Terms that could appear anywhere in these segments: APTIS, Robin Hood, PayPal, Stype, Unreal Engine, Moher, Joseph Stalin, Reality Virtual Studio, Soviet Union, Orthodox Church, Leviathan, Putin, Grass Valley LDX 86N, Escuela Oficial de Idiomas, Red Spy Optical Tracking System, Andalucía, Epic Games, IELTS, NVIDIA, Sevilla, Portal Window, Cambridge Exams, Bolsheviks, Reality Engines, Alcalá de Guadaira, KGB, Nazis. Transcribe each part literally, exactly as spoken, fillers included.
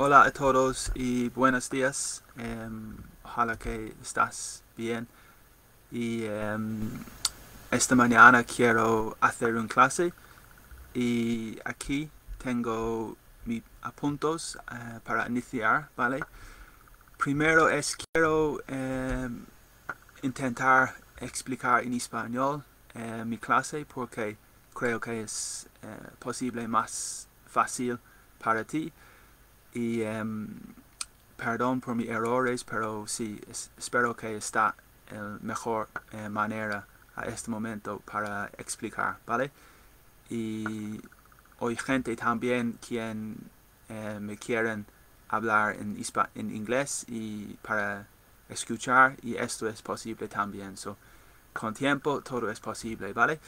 Hola a todos y buenos días. Um, ojalá que estás bien. Y um, esta mañana quiero hacer una clase. Y aquí tengo mis apuntos uh, para iniciar, ¿vale? Primero es quiero um, intentar explicar en español uh, mi clase porque creo que es uh, posible más fácil para ti. Y um, perdón por mis errores, pero sí, es, espero que está la mejor eh, manera a este momento para explicar, ¿vale? Y hay gente también quien eh, me quieren hablar en, en inglés y para escuchar, y esto es posible también. So, con tiempo todo es posible, ¿vale?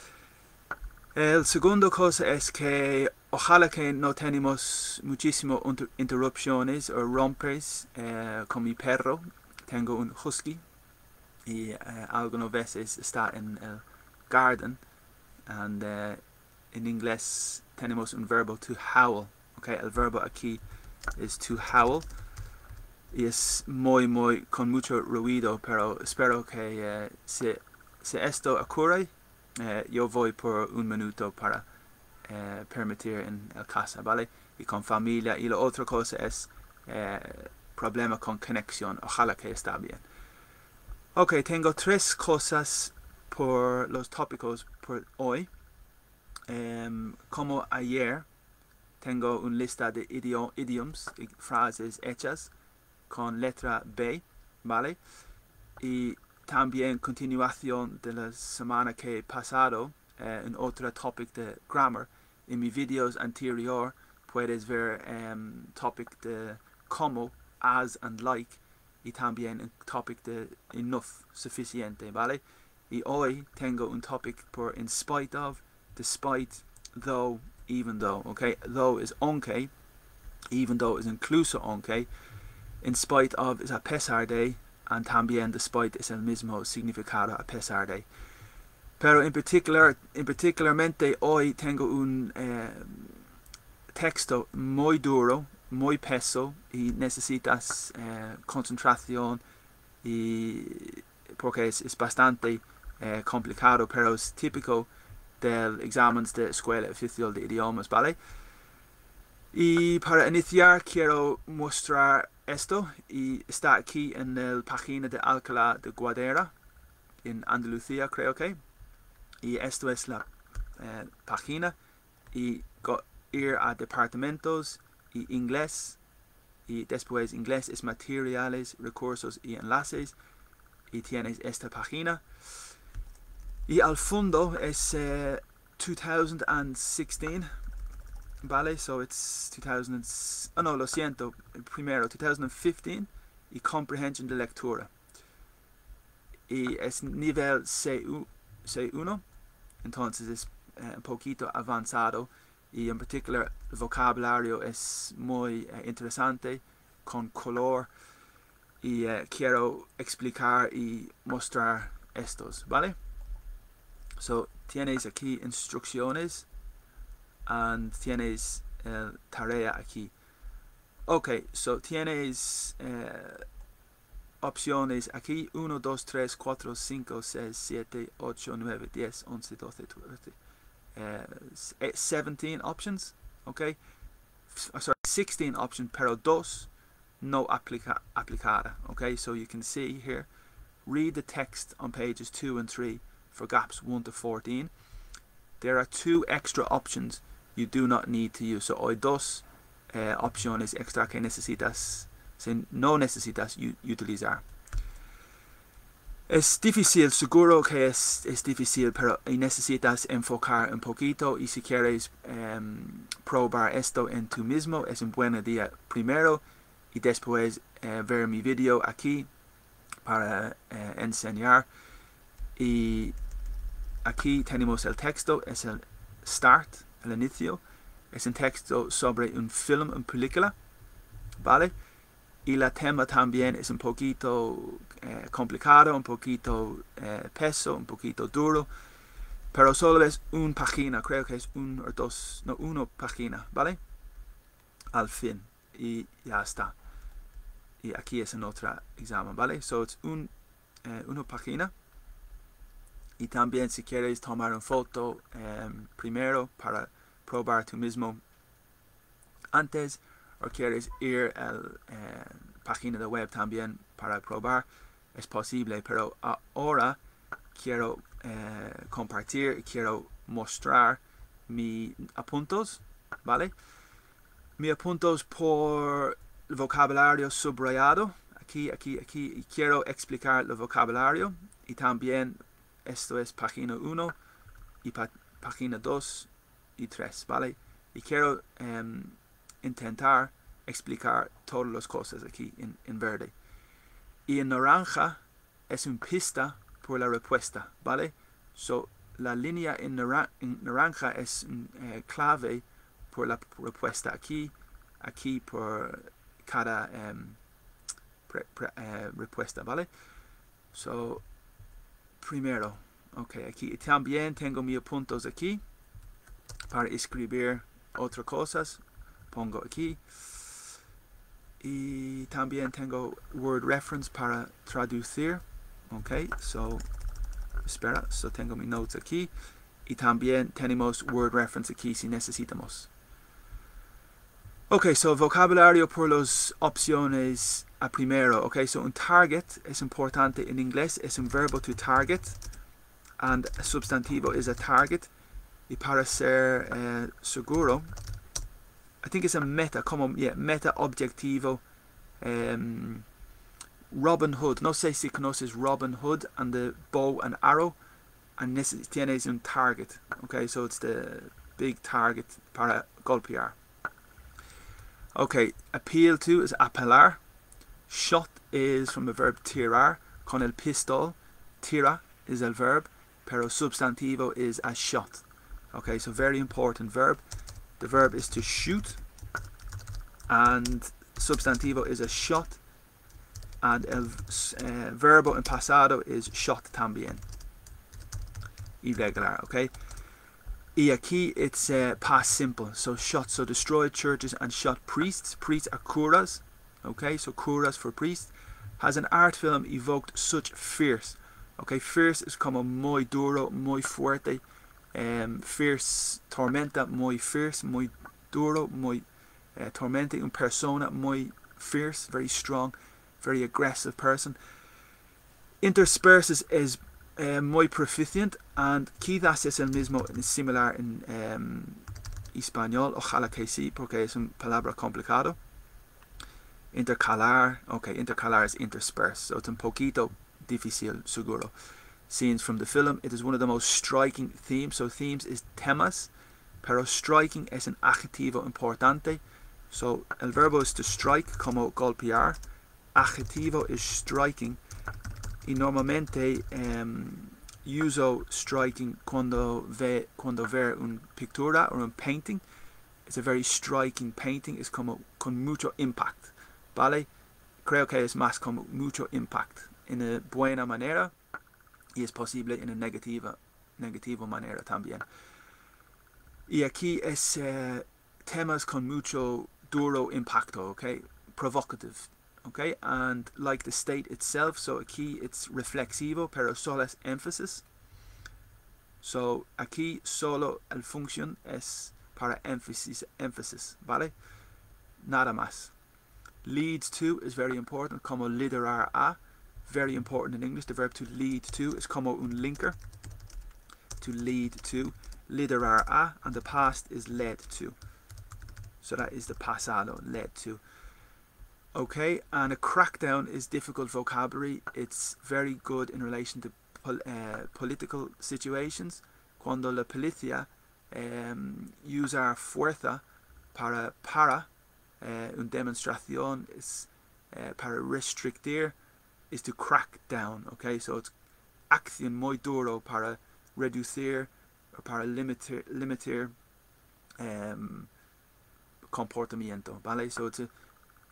El segundo cosa es que ojalá que no tenemos muchísimas interrupciones o rompes eh, con mi perro. Tengo un husky y eh, algunas veces está en el garden. And, eh, en inglés tenemos un verbo to howl. Okay, el verbo aquí es to howl. Y es muy, muy, con mucho ruido, pero espero que eh, si, si esto ocurre, Eh, yo voy por un minuto para eh, permitir en el casa, ¿vale? Y con familia. Y la otra cosa es eh, problema con conexión. Ojalá que está bien. Ok, tengo tres cosas por los tópicos por hoy. Um, como ayer, tengo una lista de idiom idioms y frases hechas con letra B, ¿vale? Y también continuación de la semana que pasado eh, en otro topic de grammar. En mis videos anterior puedes ver um, topic de como, as and like, y también el topic de enough, suficiente, ¿vale? Y hoy tengo un topic por in spite of, despite, though, even though, okay? Though is aunque, even though is incluso aunque, in spite of is a pesar de, and también despite es el mismo significado a pesar de. Pero en particular, en particularmente hoy tengo un eh, texto muy duro, muy peso, y necesitas eh, concentración, y porque es, es bastante eh, complicado, pero es típico del examen de Escuela Oficial de Idiomas, ¿vale? Y para iniciar quiero mostrar esto, y está aquí en la página de Alcalá de Guadaira, en Andalucía, creo que. Y esto es la eh, página, y go, ir a departamentos, y inglés, y después inglés es materiales, recursos y enlaces, y tienes esta página. Y al fondo es eh, dos mil dieciséis. Vale, so it's two thousand, oh no, lo siento, primero, two thousand fifteen, y comprehension de lectura. Y es nivel C uno, entonces es eh, un poquito avanzado, y en particular el vocabulario es muy eh, interesante, con color, y eh, quiero explicar y mostrar estos, ¿vale? So, tienes aquí instrucciones, and tienes el tarea aquí. Ok, so tienes eh, opciones aquí. uno, dos, tres, cuatro, cinco, seis, siete, ocho, nueve, diez, once, doce, trece. Eh, eight, seventeen options, ok. F sorry, sixteen options, pero dos no aplica aplicada, ok. So you can see here, read the text on pages two and three for gaps one to fourteen. There are two extra options you do not need to use. So hay dos eh, opciones extra que necesitas, si no necesitas utilizar. Es difícil, seguro que es, es difícil, pero necesitas enfocar un poquito, y si quieres eh, probar esto en tú mismo, es un buen día primero, y después eh, ver mi video aquí para eh, enseñar. Y aquí tenemos el texto, es el start, el inicio, es un texto sobre un film, una película, ¿vale? Y la tema también es un poquito eh, complicado, un poquito eh, peso, un poquito duro, pero solo es una página, creo que es un o dos, no, una página, ¿vale? Al fin. y ya está. Y aquí es en otra examen, ¿vale? So, es un, eh, una página. Y también si quieres tomar una foto eh, primero para probar tú mismo antes, o quieres ir a la eh, página de web también para probar, es posible. Pero ahora quiero eh, compartir, quiero mostrar mis apuntos, ¿vale? Mis apuntos por el vocabulario subrayado, aquí, aquí, aquí, y quiero explicar el vocabulario. Y también esto es página uno y pa página dos y tres, ¿vale? Y quiero um, intentar explicar todas las cosas aquí en, en verde. Y en naranja es una pista por la respuesta, ¿vale? So, la línea en, naran en naranja es eh, clave por la respuesta aquí, aquí por cada um, pre pre eh, respuesta, ¿vale? So, primero, ok, aquí también tengo mis puntos aquí para escribir otras cosas, pongo aquí, y también tengo word reference para traducir, ok, so, espera, so tengo mis notes aquí, y también tenemos word reference aquí si necesitamos. Ok, so vocabulario por las opciones a primero. Ok, so un target es importante en inglés, es un verbo to target, and a substantivo is a target. Y para ser eh, seguro, I think it's a meta, como yeah, meta objetivo. Um, Robin Hood, no sé si conoces Robin Hood and the bow and arrow, and this tienes un target. Ok, so it's the big target para golpear. Okay, appeal to is apelar. Shot is from the verb tirar. Con el pistol, tira is el verb, pero substantivo is a shot. Okay, so very important verb. The verb is to shoot, and substantivo is a shot, and el uh, verbo en pasado is shot también. Irregular, okay? Y aquí it's uh, past simple, so shot, so destroyed churches and shot priests. Priests are curas, okay, so curas for priests. Has an art film evoked such fierce, okay, fierce is como muy duro, muy fuerte, um, fierce, tormenta, muy fierce, muy duro, muy uh, tormenta, una persona muy fierce, very strong, very aggressive person. Intersperses is Uh, muy proficient, and quizás es el mismo, similar en um, español, ojalá que sí, porque es una palabra complicada. Intercalar, ok, intercalar es intersperse, so it's un poquito difícil, seguro. Scenes from the film, it is one of the most striking themes, so themes is temas, pero striking es un adjetivo importante, so el verbo es to strike, como golpear, adjetivo is striking. Y normalmente um, uso striking cuando ve cuando ver una pintura o un painting. It's a very striking painting. Es como con mucho impact, ¿vale? Creo que es más como mucho impact en una buena manera y es posible en una negativa, negativa manera también. Y aquí es uh, temas con mucho duro impacto, okay? Provocative. Okay, and like the state itself, so aquí it's reflexivo, pero solo es emphasis. So aquí solo el función es para énfasis, emphasis, ¿vale? Nada más. Leads to is very important, como liderar a, very important in English. The verb to lead to is como un linker, to lead to, liderar a, and the past is led to. So that is the pasado, led to. Okay, and a crackdown is difficult vocabulary. It's very good in relation to pol uh, political situations. Cuando la policía um, usa fuerza para, para uh, una demonstración, is, uh, para restrictir, is to crack down. Okay, so it's acción muy duro para reducir or para limitir, limitir um, comportamiento, ¿vale? So it's a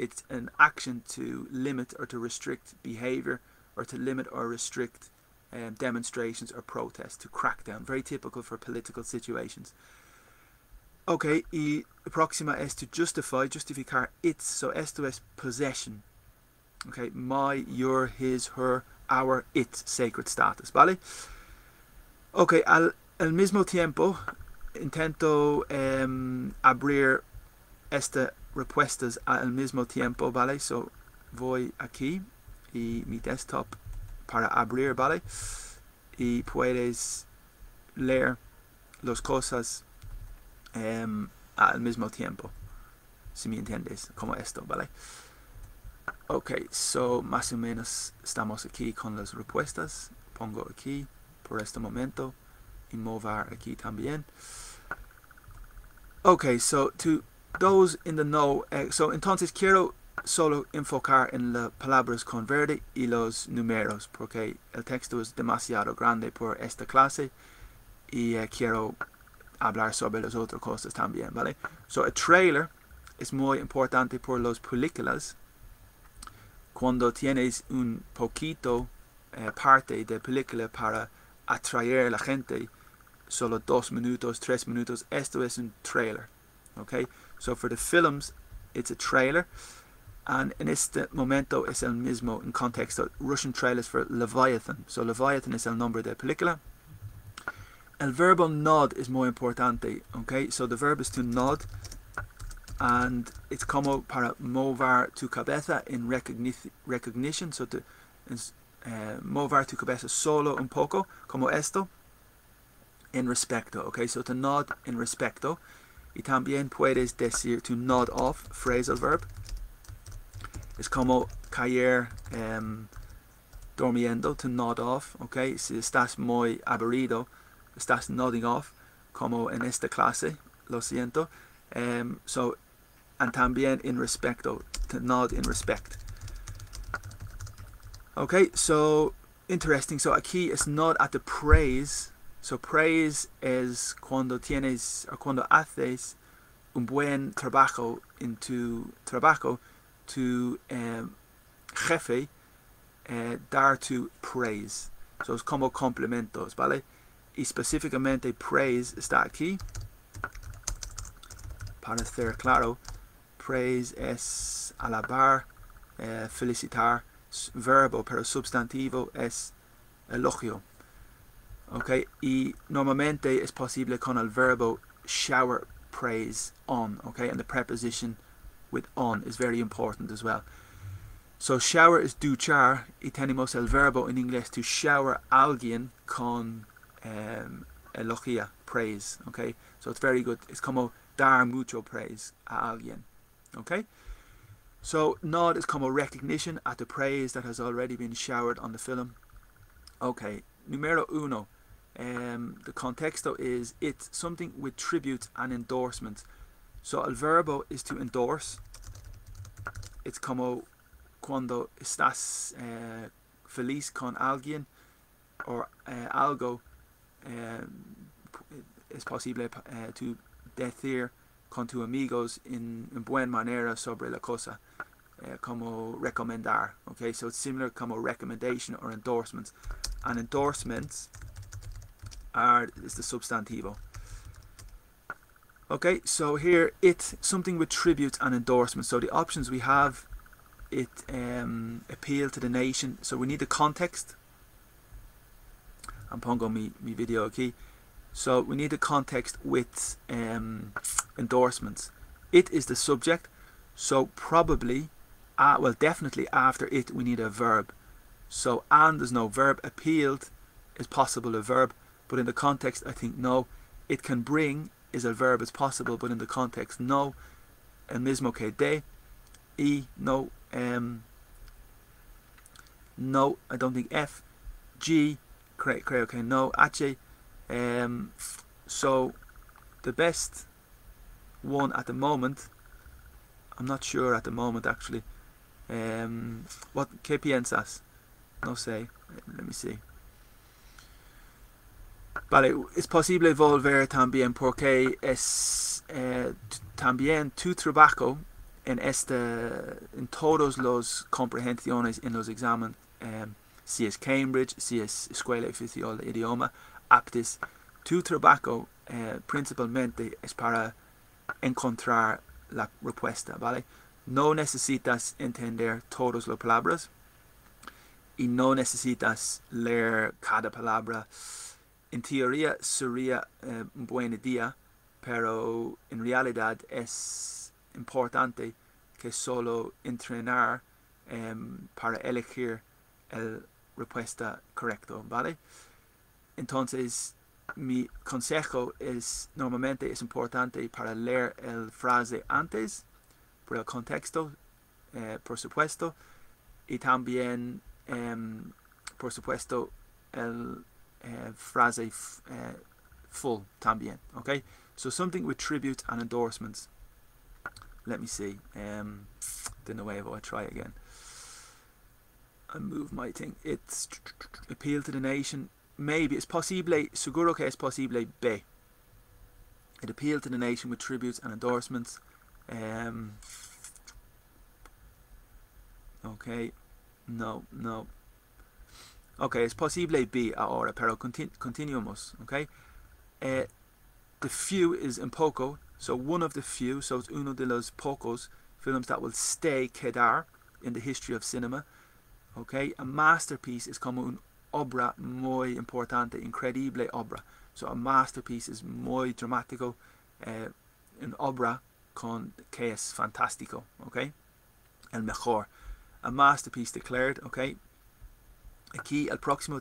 It's an action to limit or to restrict behavior or to limit or restrict um, demonstrations or protests, to crack down. Very typical for political situations. Okay, y proxima es to justify, justificar, its, so esto es possession. Okay, my, your, his, her, our, its, sacred status, ¿vale? Ok, al, al mismo tiempo intento um, abrir estas respuestas al mismo tiempo, ¿vale? So voy aquí y mi desktop para abrir, ¿vale? Y puedes leer las cosas um, al mismo tiempo, si me entiendes, como esto, ¿vale? Ok, so más o menos estamos aquí con las respuestas. Pongo aquí por este momento y mover aquí también. Ok, so to those in the know, eh, so entonces quiero solo enfocar en las palabras con verde y los números, porque el texto es demasiado grande por esta clase y eh, quiero hablar sobre las otras cosas también, ¿vale? So el trailer es muy importante por las películas. Cuando tienes un poquito eh, parte de película para atraer a la gente, solo dos minutos, tres minutos, esto es un trailer. Okay, so for the films, it's a trailer. And en este momento es el mismo en contexto. Russian trailers for Leviathan. So Leviathan es el nombre de película. El verbo nod es muy importante. Okay, so the verb is to nod. And it's como para mover tu cabeza in recognition, so to uh, mover tu cabeza solo un poco, como esto, en respecto, okay? So to nod en respecto, y también puedes decir to nod off, phrasal verb, es como caer um, durmiendo, to nod off, okay? Si estás muy aburrido, estás nodding off, como en esta clase, lo siento. Um, so, and también in respecto, to nod in respect. Okay, so interesting. So aquí es nod at the praise. So praise es cuando tienes o cuando haces un buen trabajo en tu trabajo, tu um, jefe uh, dar tu praise. So es como complementos, ¿vale? Y específicamente praise está aquí. Para ser claro, praise es alabar, eh, felicitar, verbo, pero substantivo es elogio. Okay, y normalmente es posible con el verbo shower praise on, okay, and the preposition with on is very important as well. So shower is duchar, y tenemos el verbo en inglés to shower alguien con um, elogia, praise, okay, so it's very good, it's como dar mucho praise a alguien, okay? So nod is como recognition at the praise that has already been showered on the film. Okay, numero uno, um, the contexto is it's something with tributes and endorsements. So el verbo is to endorse, it's como cuando estás uh, feliz con alguien or uh, algo, um, es posible uh, to decir con tus amigos en, en buena manera sobre la cosa, eh, como recomendar, okay? So it's similar como recommendation or endorsements. And endorsements are, is the substantivo. Okay, so here it's something with tributes and endorsements. So the options we have, it um, appeal to the nation. So we need the context. I'm pongo mi, mi video aquí. So we need a context with um, endorsements. It is the subject, so probably, uh, well definitely after it we need a verb. So and there's no verb, appealed is possible a verb, but in the context I think no. It can bring is a verb as possible, but in the context no. El mismo que de, e, no, um, no, I don't think f, g, creo que okay, no, h, Um, so the best one at the moment, I'm not sure at the moment actually, um, what, ¿qué piensas? No sé, let me see. Vale, es posible volver también porque es eh, también tu trabajo en este, en todos los comprehensiones en los exámenes, um, si es Cambridge, si es Escuela Oficial de Idiomas, APTIS, tu trabajo eh, principalmente es para encontrar la respuesta, ¿vale? No necesitas entender todas las palabras y no necesitas leer cada palabra. En teoría sería eh, un buen día, pero en realidad es importante que solo entrenar eh, para elegir el respuesta correcto, ¿vale? Entonces, mi consejo es, normalmente es importante para leer el frase antes, por el contexto, eh, por supuesto, y también, eh, por supuesto, el eh, frase f eh, full también, okay? So something with tribute and endorsements. Let me see, um, de nuevo, I try again. I move my thing, it's appeal to the nation. Maybe it's possible, seguro que es posible B. It appealed to the nation with tributes and endorsements. Um, okay, no, no. Okay, es posible B ahora, pero continu continuamos. Okay, uh, the few is un poco, so one of the few, so it's uno de los pocos films that will stay quedar in the history of cinema. Okay, a masterpiece is como un obra muy importante, increíble obra. So a masterpiece es muy dramático, eh, una obra con que es fantástico, okay? El mejor. A masterpiece declared, okay? Aquí el próximo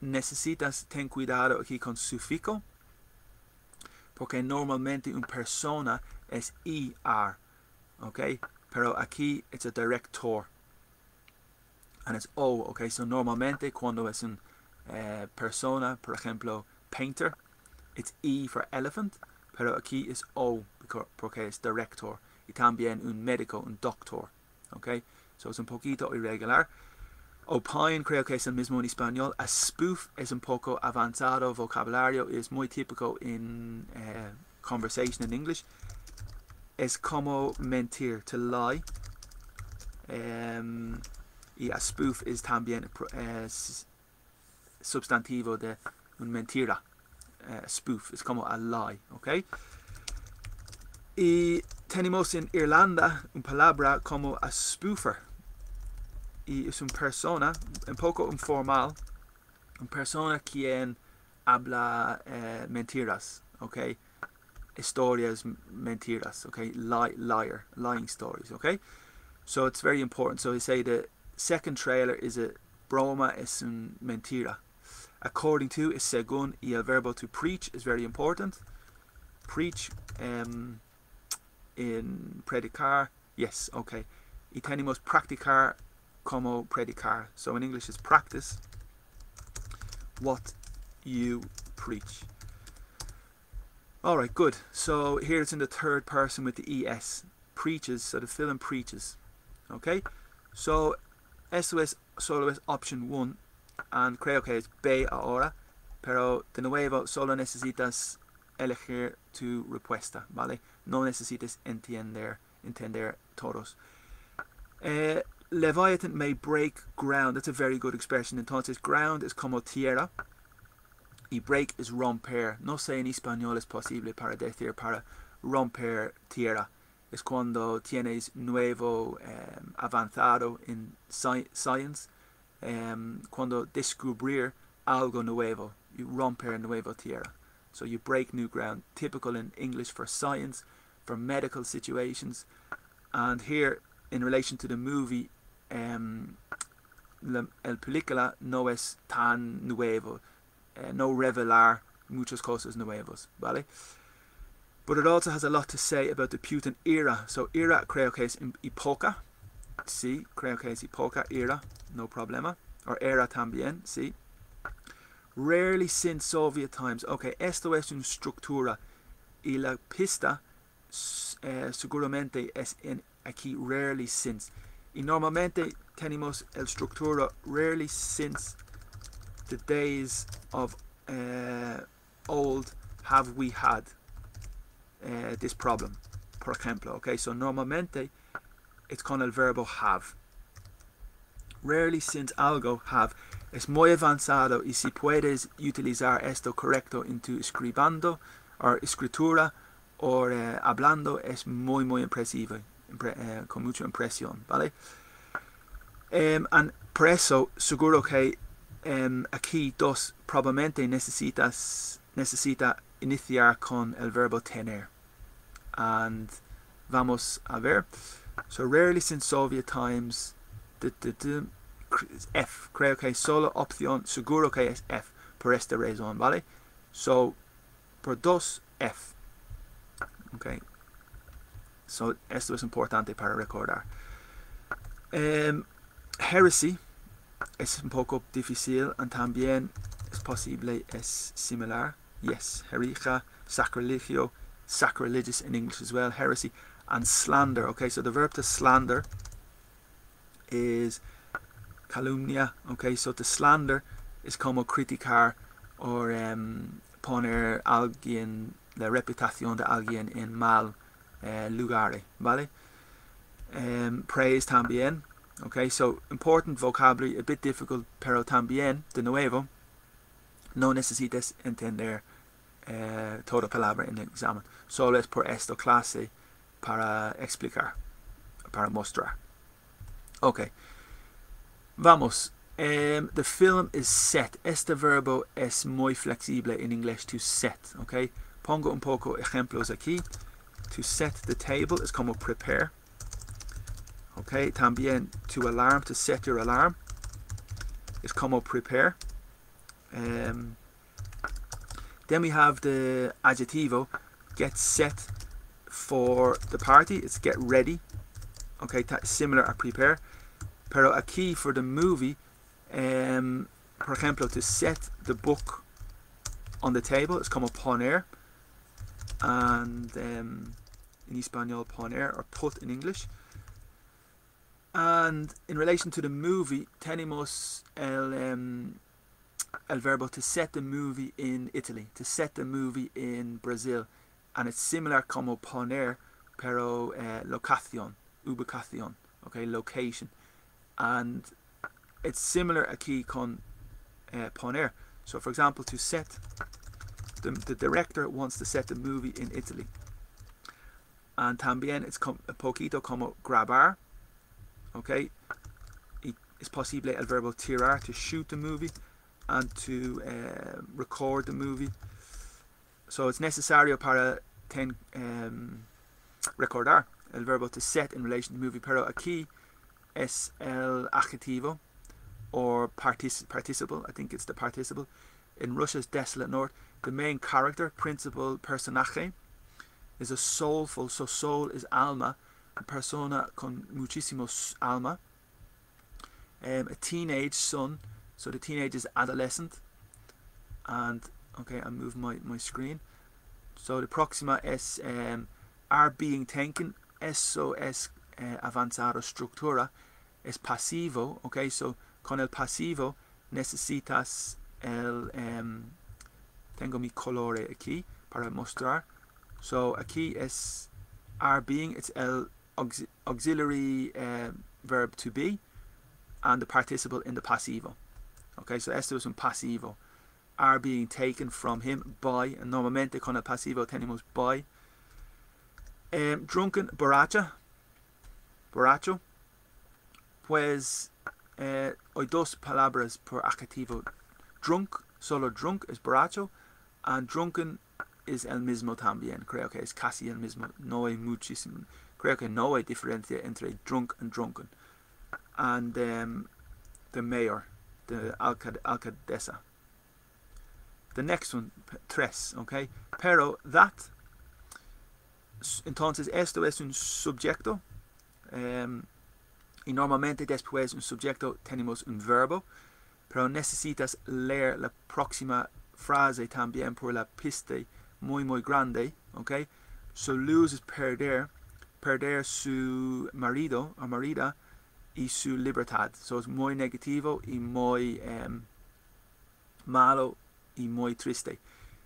necesitas ten cuidado aquí con sufijo, porque normalmente una persona es er, okay? Pero aquí it's a director. And it's O, okay, so normalmente cuando es un eh, persona, por ejemplo, painter, it's E for elephant, pero aquí es O, porque es director, y también un médico, un doctor, okay, so es un poquito irregular. Opine creo que es el mismo en español. A spoof es un poco avanzado vocabulario, es muy típico en eh, conversation in English. Es como mentir, to lie. Um, Y a spoof es también eh, substantivo de una mentira. Eh, spoof es como a lie, ¿ok? Y tenemos en Irlanda una palabra como a spoofer. Y es una persona, un poco informal, una persona quien habla eh, mentiras, ¿ok? Historias mentiras, ¿ok? Lie, liar, lying stories, ¿ok? So it's very important. So we say that second trailer is a broma, es un mentira. According to is según, y el verbo to preach is very important. Preach, um, in predicar, yes, okay. Y tenemos practicar como predicar. So in English is practice what you preach. All right, good. So here it's in the third person with the E S. Preaches, so the film preaches, okay? So eso es solo es option one, and creo que es B ahora, pero de nuevo solo necesitas elegir tu respuesta, ¿vale? No necesitas entender, entender todos. Eh, Leviathan may break ground, that's a very good expression. Entonces ground es como tierra, y break es romper. No sé en español es posible para decir para romper tierra. Es cuando tienes nuevo eh, avanzado en sci science, eh, cuando descubrir algo nuevo, you romper nuevo tierra. So you break new ground, typical in English for science, for medical situations. And here, in relation to the movie, um, la, el película no es tan nuevo, eh, no revelar muchas cosas nuevas, ¿vale? But it also has a lot to say about the Putin era. So era creo que es época. Sí, creo que es época, era, no problema. Or era también, sí. Rarely since Soviet times. Okay, esto es una estructura. Y la pista eh, seguramente es en aquí, rarely since. Y normalmente tenemos el estructura rarely since the days of uh, old have we had. Uh, this problem, por ejemplo, okay, so normalmente it's con el verbo have. Rarely since algo have es muy avanzado, y si puedes utilizar esto correcto en tu escribando o escritura o eh, hablando es muy muy impresivo, impre, eh, con mucha impresión, ¿vale? Um, and por eso seguro que um, aquí dos probablemente necesitas necesita iniciar con el verbo tener. And vamos a ver. So rarely since Soviet times, d -d -d F. Creo que solo opción seguro que es F por esta razón, ¿vale? So por dos F. Okay. So esto es importante para recordar. Um, heresy es un poco difícil y también es posible, es similar. Yes, herija, sacrilegio, sacrilegious in English as well, heresy, and slander. Okay, so the verb to slander is calumnia. Okay, so to slander is como criticar or um, poner alguien, la reputación de alguien en mal uh, lugar, ¿vale? Um, praise también. Okay, so important vocabulary, a bit difficult, pero también, de nuevo, no necesitas entender eh, toda palabra en el examen. Solo es por esta clase para explicar, para mostrar. Ok, vamos. Um, the film is set. Este verbo es muy flexible en inglés, to set. Ok, pongo un poco ejemplos aquí. To set the table es como prepare. Ok, también to alarm, to set your alarm es como prepare. Um, then we have the adjetivo, get set for the party, it's get ready. Okay, similar a prepare. Pero aquí for the movie, um, por ejemplo, to set the book on the table, it's como poner. And um, in Espanol, poner, or put in English. And in relation to the movie, tenemos el... Um, el verbo to set the movie in Italy, to set the movie in Brazil, and it's similar como poner, pero uh, locación, ubicación, okay, location, and it's similar aquí con uh, poner. So for example, to set, the, the director wants to set the movie in Italy, and también it's com, a poquito como grabar, okay, y es posible el verbo tirar, to shoot the movie, and to uh, record the movie. So it's necesario para ten, um, recordar el verbo to set in relation to movie, pero aquí es el adjetivo or partic participle, I think it's the participle. In Russia's desolate north, the main character, principal personaje, is a soulful, so soul is alma, a persona con muchísimo alma, um, a teenage son. So the teenage is adolescent, and okay, I move my, my screen. So the próxima es um, are being taken, eso es uh, avanzado, estructura, es pasivo, okay, so con el pasivo necesitas el, um, tengo mi colore aquí para mostrar, so aquí es are being, it's el aux auxiliary uh, verb to be, and the participle in the pasivo. Okay, so esto es un pasivo. Are being taken from him by, and normalmente con el pasivo tenemos by. Um, drunken, borracha, borracho. Pues eh, hay dos palabras por adjetivo. Drunk, solo drunk es borracho, and drunken es el mismo también. Creo que es casi el mismo. No hay muchísimo. Creo que no hay diferencia entre drunk and drunken. And um, the mayor. The alcald alcaldesa. The next one, tres, okay? Pero that, entonces esto es un subjecto, um, y normalmente después un subjecto tenemos un verbo, pero necesitas leer la próxima frase también por la pista muy muy grande, okay? So lose es perder, perder su marido o marida y su libertad. So es muy negativo y muy um, malo y muy triste.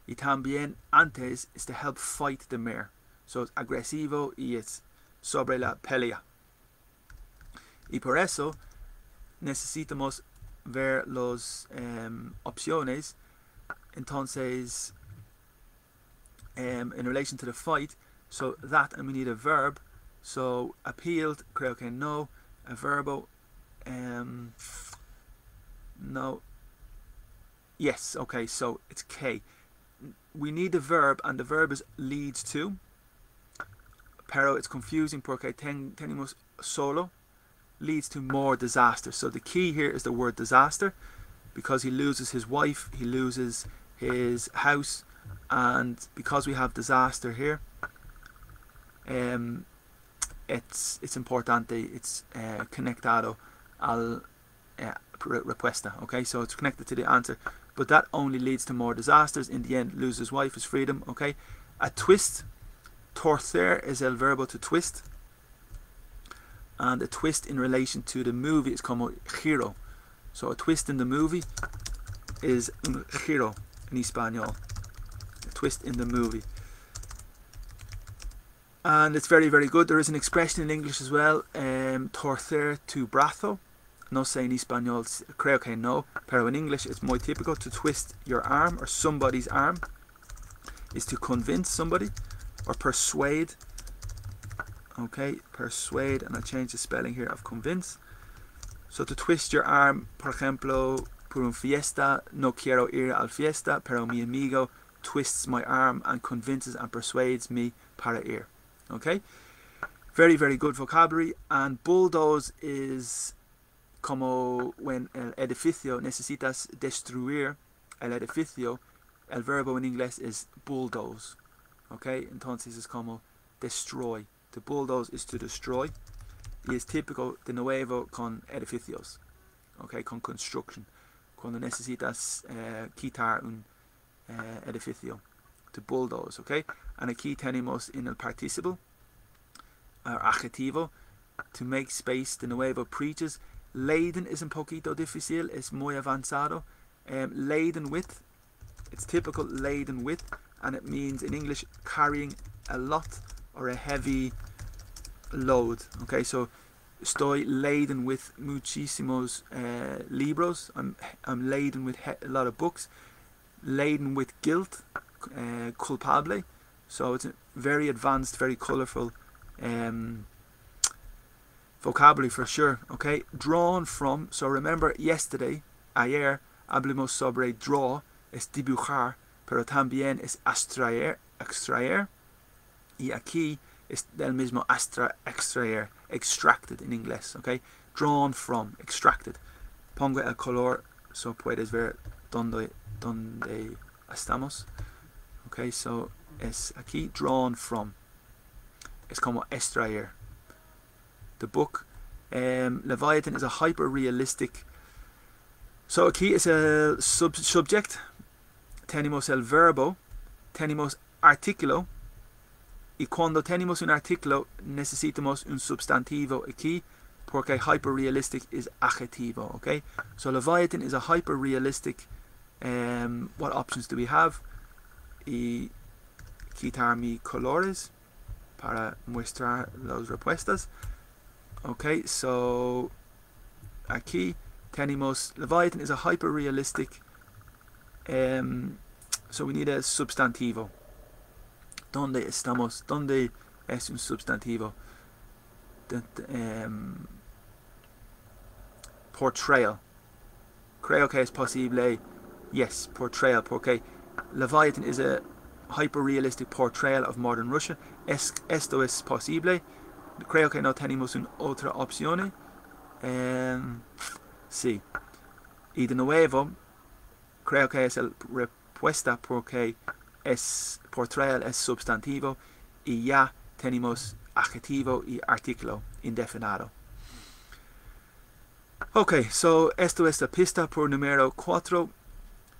Y también antes es to help fight the mayor. So es agresivo y es sobre la pelea. Y por eso necesitamos ver las um, opciones. Entonces, um, in relation to the fight. So that, and we need a verb. So appealed, creo que no, a verbo, um, no, yes, okay, so it's K. We need the verb, and the verb is leads to. Pero it's confusing porque ten, tenemos solo, leads to more disaster. So the key here is the word disaster, because he loses his wife, he loses his house, and because we have disaster here, um, it's it's importante, it's uh, conectado al uh, respuesta. Okay, so it's connected to the answer, but that only leads to more disasters. In the end, loses his wife, his freedom. Okay, a twist. Torcer is el verbo to twist, and a twist in relation to the movie is como giro. So a twist in the movie is un giro in Espanol. A twist in the movie. And it's very, very good. There is an expression in English as well, um, torcer tu brazo. No sé en Espanol, creo que no, pero in English it's muy típico. To twist your arm or somebody's arm is to convince somebody or persuade. Okay, persuade, and I change the spelling here of convince. So to twist your arm, por ejemplo, por un fiesta, no quiero ir al fiesta, pero mi amigo twists my arm and convinces and persuades me para ir. Okay, very, very good vocabulary. And bulldoze is como when el edificio, necesitas destruir el edificio, el verbo en inglés is bulldoze. Okay, entonces es como destroy. To bulldoze is to destroy. Y es típico de nuevo con edificios, okay, con construction. Cuando necesitas uh, quitar un uh, edificio, to bulldoze, okay. And aquí tenemos en el participle, uh, adjetivo, to make space, de nuevo preaches. Laden is un poquito difícil, es muy avanzado. Um, laden with, it's typical laden with, and it means in English carrying a lot or a heavy load. Okay, so estoy laden with muchísimos uh, libros. I'm, I'm laden with a lot of books. Laden with guilt, uh, culpable. So it's a very advanced, very colorful um, vocabulary for sure. Okay, drawn from. So remember yesterday, ayer, hablamos sobre draw, es dibujar, pero también es extraer, extraer. Y aquí es del mismo astra, extraer, extracted in English, okay? Drawn from, extracted. Pongo el color, so puedes ver donde, donde estamos. Okay, so es aquí, drawn from. Es como extraer. The book. Um, Leviathan is a hyper-realistic. So aquí es el sub subject. Tenemos el verbo. Tenemos artículo. Y cuando tenemos un artículo, necesitamos un sustantivo aquí, porque hyper-realistic is adjetivo, okay? So Leviathan is a hyper-realistic, um, what options do we have? Y quitar mis colores para mostrar las respuestas. Okay, so aquí tenemos, Leviathan is a hyper-realistic, um, so we need a substantivo. ¿Dónde estamos? ¿Dónde es un sustantivo? The, the, um, portrayal. Creo que es posible. Yes, portrayal. Porque Leviathan is a hyper-realistic portrayal of modern Russia. Es, esto es posible. Creo que no tenemos una otra opción. Um, sí. Y de nuevo, creo que es la respuesta porque es portrayal, es substantivo, y ya tenemos adjetivo y artículo indefinido. Ok, so esto es la pista por número cuatro,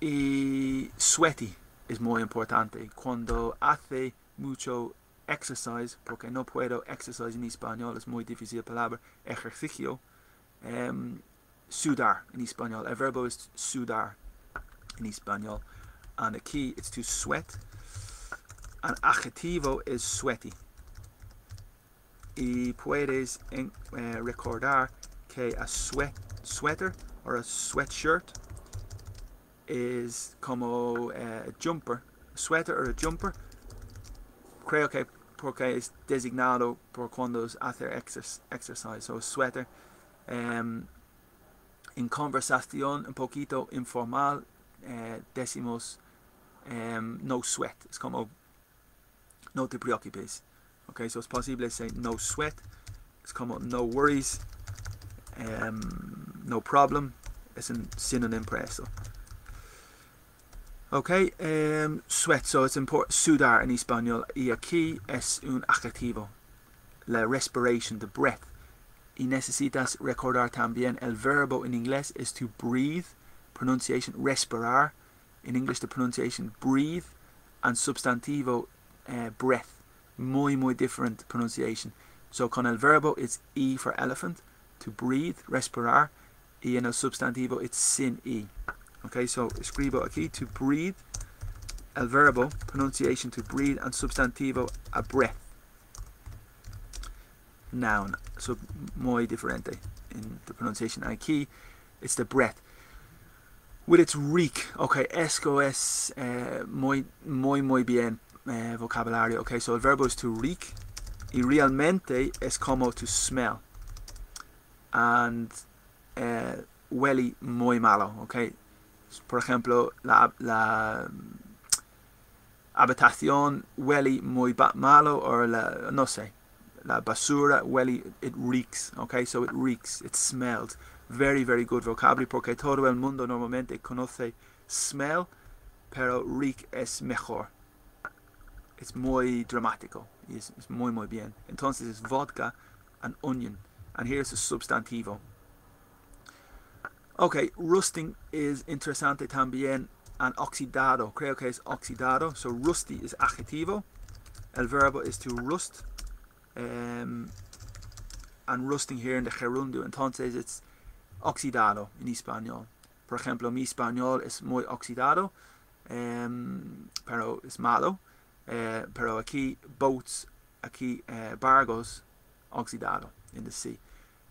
y sweaty es muy importante cuando hace mucho exercise, porque no puedo exercise en español, es muy difícil palabra, ejercicio, um, sudar en español, el verbo es sudar en español. And the key is to sweat. And adjetivo is sweaty. Y puedes en, eh, recordar que a sweat, sweater or a sweatshirt is como eh, a jumper. A sweater or a jumper creo que porque es designado por cuando hacer exer exercise, o so suéter. Um, en conversación un poquito informal eh, decimos um, no sweat, es como no te preocupes. Ok, so es posible decir no sweat, es como no worries, um, no problem, es un sinónimo para eso. Ok, um, sweat, so es importante sudar en español y aquí es un adjetivo, la respiration, the breath. Y necesitas recordar también el verbo en inglés es to breathe, pronunciation respirar, en inglés the pronunciation breathe, and substantivo uh, breath, muy muy different pronunciation. So con el verbo it's E for elephant, to breathe, respirar, y en el substantivo it's sin E. Okay, so escribo aquí to breathe, el verbo, pronunciation to breathe, and substantivo a breath. Noun, so muy diferente in the pronunciation. Aquí, it's the breath with its reek. Okay, esco es uh, muy muy muy bien uh, vocabulario. Okay, so el verbo is to reek, y realmente es como to smell, and uh, huele muy malo. Okay, por ejemplo la la habitación huele muy malo, or la no sé. La basura, well, it reeks, okay, so it reeks, it smells. Very, very good vocabulary, porque todo el mundo normalmente conoce smell, pero reek es mejor. Es muy dramático, es, es muy, muy bien. Entonces es vodka and onion, and here's a substantivo. Okay, rusting is interesante también, and oxidado, creo que es oxidado, so rusty is adjetivo, el verbo is to rust. Um, and rusting here in the gerundio, entonces it's oxidado in español. Por ejemplo, mi español es muy oxidado, um, pero es malo. Uh, pero aquí boats, aquí uh, barcos, oxidado in the sea.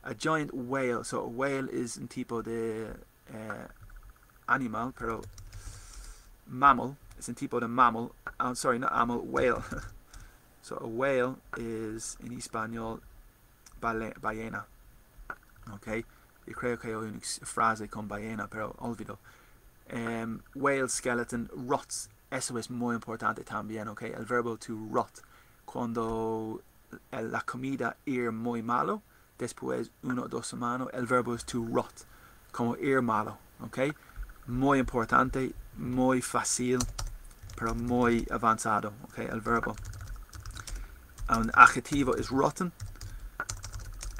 A giant whale, so a whale is un tipo de uh, animal, pero mammal, es un tipo de mammal. Oh, sorry, not mammal, whale. So a whale is, in Espanol, ballena. Okay? Yo creo que hay una frase con ballena, pero olvido. Um, whale skeleton rots. Eso es muy importante también, okay? El verbo to rot. Cuando la comida ir muy malo, después uno o dos semanas, el verbo es to rot. Como ir malo, okay? Muy importante, muy fácil, pero muy avanzado, okay? El verbo. And adjetivo is rotten,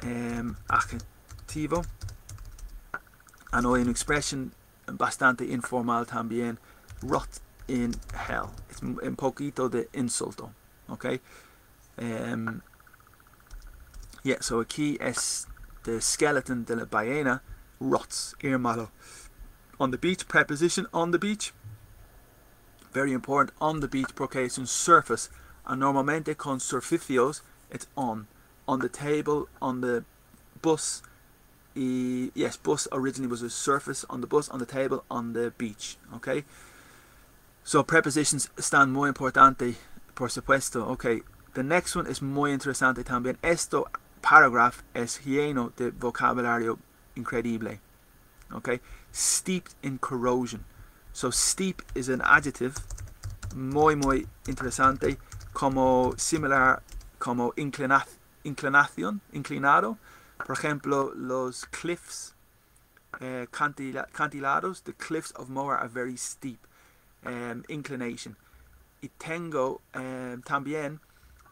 um, adjetivo, and hoy an expression bastante informal también, rot in hell, it's un poquito de insulto, okay, um, yeah, so aquí es the skeleton de la ballena, rots, ir malo, on the beach, preposition on the beach, very important, on the beach, porque es un surface. And normalmente con surficios, it's on. On the table, on the bus. E, yes, bus originally was a surface. On the bus, on the table, on the beach. Okay? So prepositions están muy importante, por supuesto. Okay, the next one is muy interesante también. Esto paragraph es lleno de vocabulario increíble. Okay? Steeped in corrosion. So steep is an adjective. Muy, muy interesante. Como similar, como inclina, inclinación, inclinado. Por ejemplo, los cliffs, eh, cantila, cantilados, the cliffs of Moher are very steep. Um, inclination. Y tengo, eh, también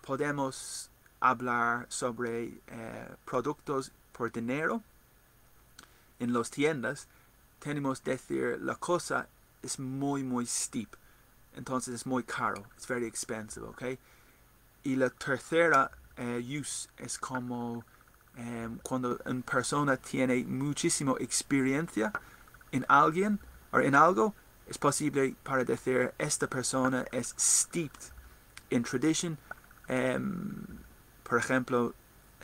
podemos hablar sobre eh, productos por dinero. En las tiendas tenemos decir la cosa es muy, muy steep. Entonces es muy caro, it's very expensive, okay? Y la tercera uh, use es como um, cuando una persona tiene muchísima experiencia en alguien o en algo, es posible para decir esta persona es steeped in tradition. Um, por ejemplo,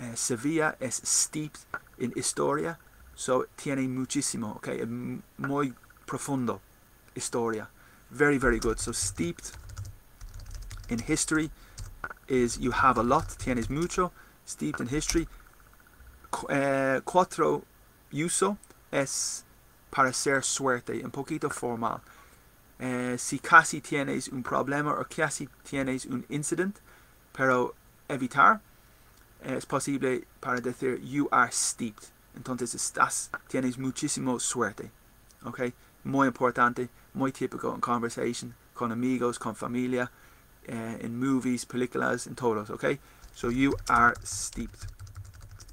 uh, Sevilla es steeped in historia, so tiene muchísimo, okay? Muy profundo historia. Very, very good. So steeped in history is you have a lot, tiene es mucho, steeped in history. Uh, cuatro uso es para ser suerte, un poquito formal. Uh, si casi tienes un problema o casi tienes un incident, pero evitar, uh, es posible para decir you are steeped. Entonces estás, tienes muchísimo suerte. Okay? Muy importante, muy típico en conversation, con amigos, con familia, uh, in movies, películas, en todos. Okay? So you are steeped.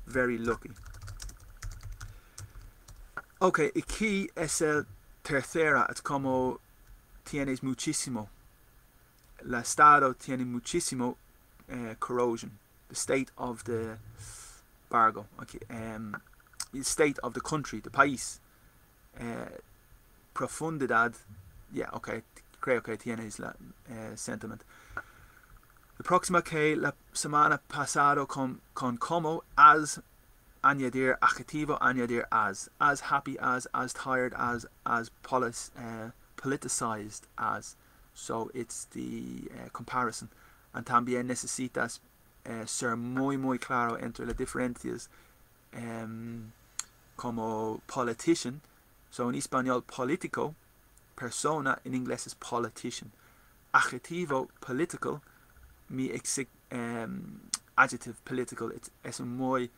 Very lucky. Okay, aquí es el tercera, es como tienes muchísimo. El estado tiene muchísimo uh, corrosion. The state of the bargo. Okay, um, the state of the country, the país. Uh, profundidad. Yeah, okay, creo que tienes la uh, sentiment. La próxima que la semana pasado con, con como, as, añadir adjetivo, añadir as. As happy as, as tired as, as polis, uh, politicized as. So it's the uh, comparison. And también necesitas uh, ser muy muy claro entre las diferencias um, como politician. So en español político, persona, en inglés es politician. Adjetivo, political. Mi ex, um, adjective political, it's, es un muy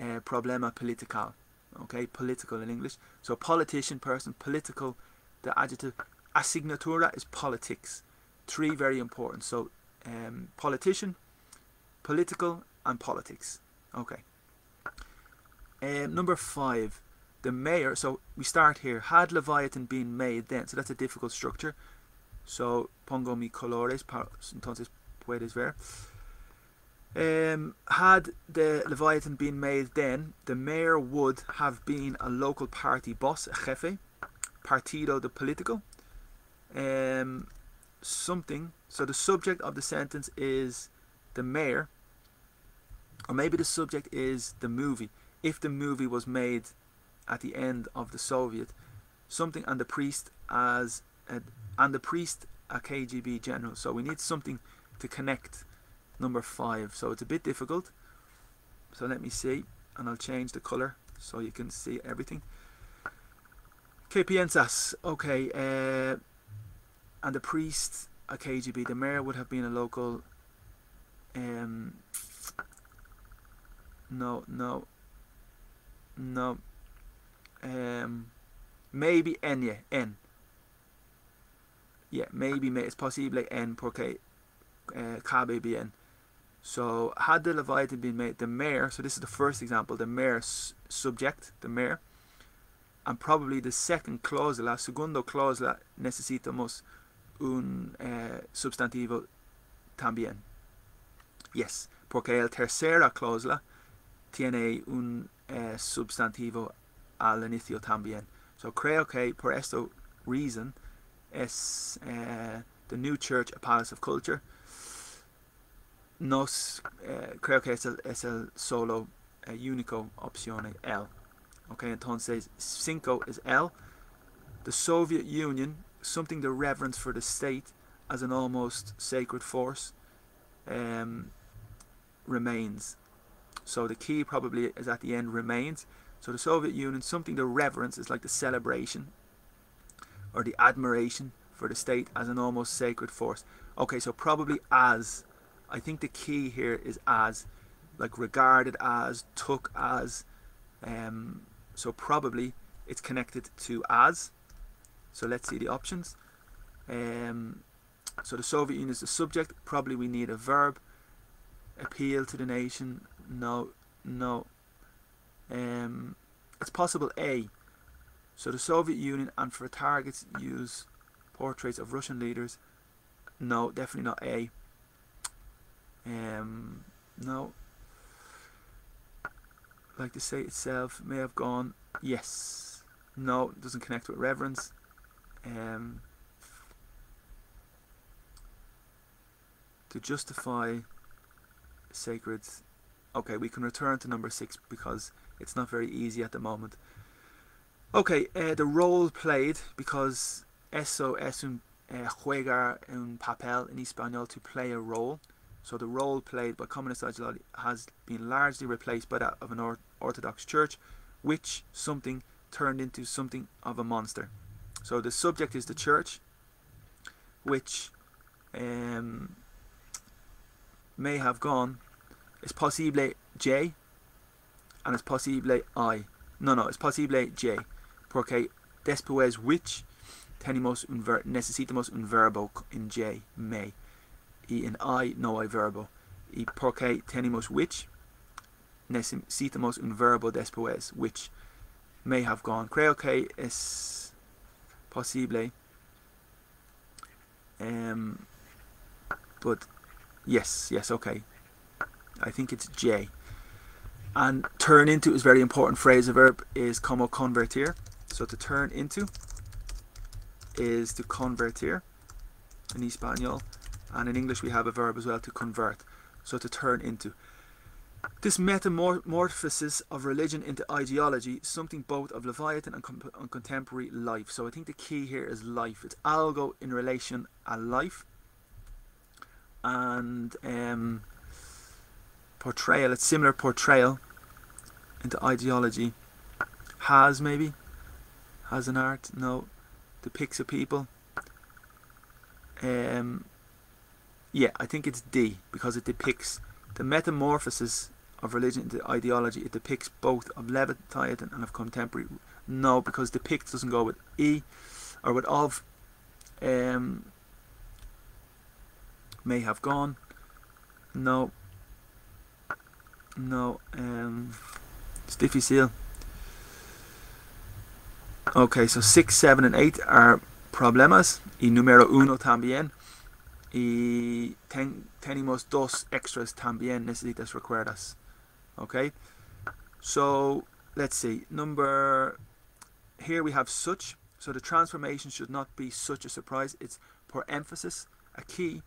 uh, problema political, okay, political in English. So politician, person, political, the adjective. Asignatura is politics, three very important. So um, politician, political and politics, okay. Um, number five, the mayor, so we start here, had Leviathan been made then, so that's a difficult structure. So pongo mi colores, para, entonces puedes ver. Um, had the Leviathan been made then, the mayor would have been a local party boss, a jefe, partido de political, um, something. So the subject of the sentence is the mayor, or maybe the subject is the movie. If the movie was made at the end of the Soviet, something, and the priest as, a, and the priest a K G B general. So we need something to connect number five, so it's a bit difficult. So let me see, and I'll change the color so you can see everything. ¿Qué piensas? Okay, uh, and the priest a K G B, the mayor would have been a local um, no no no um, maybe en, yeah, en yeah, maybe it's possible en porque Uh, cabe bien. So had the Leviathan been made, the mayor, so this is the first example, the mayor subject, the mayor, and probably the second clausula, segundo clausula, necesitamos un uh, substantivo también. Yes, porque el tercera clausula tiene un uh, substantivo al inicio también. So creo que por esto reason es uh, the new church a palace of culture. Nos, eh, creo que es el, es el solo eh, único opción L. Ok, entonces cinco is L. The Soviet Union, something to reverence for the state as an almost sacred force, um, remains. So the key probably is at the end, remains. So the Soviet Union, something to reverence is like the celebration or the admiration for the state as an almost sacred force. Okay, so probably as. I think the key here is as, like regarded as, took as, um, so probably it's connected to as. So let's see the options. Um, so the Soviet Union is the subject, probably we need a verb, appeal to the nation, no, no. Um, it's possible A. So the Soviet Union and for targets use portraits of Russian leaders, no, definitely not A. Um, no, like the state itself may have gone, yes, no, it doesn't connect with reverence. Um, to justify sacred, okay, we can return to number six because it's not very easy at the moment. Okay, uh, the role played, because eso es un uh, jugar un papel en español, to play a role. So the role played by communist ideology has been largely replaced by that of an Orthodox Church, which something turned into something of a monster. So the subject is the church, which um, may have gone, es posible J and es posible I. No, no, es posible J, porque después which tenemos un ver necesitamos un verbo en J, may. Y en I no hay verbo. Y porque tenemos which, necesitamos un verbo después, which may have gone. Creo que es posible. Um, but yes, yes, okay. I think it's J. And turn into is very important. Phrasal verb is como convertir. So to turn into is to convertir in Espanol. And in English we have a verb as well, to convert, so to turn into. This metamorphosis of religion into ideology, something both of Leviathan and, com and contemporary life. So I think the key here is life. It's algo in relation a life. And um, portrayal, it's similar portrayal into ideology. Has maybe? Has an art? No. Depicts a people. Um, yeah, I think it's D, because it depicts the metamorphosis of religion into ideology. It depicts both of Leviathan and of contemporary. No, because depicts doesn't go with E or with of. Um, may have gone. No. No. Um, it's difficile. Okay, so six, seven and eight are problemas. Y número uno también. Y ten, tenemos dos extras también necesitas recuerdas. Okay, so let's see. Number here we have such. So the transformation should not be such a surprise. It's por emphasis, a key.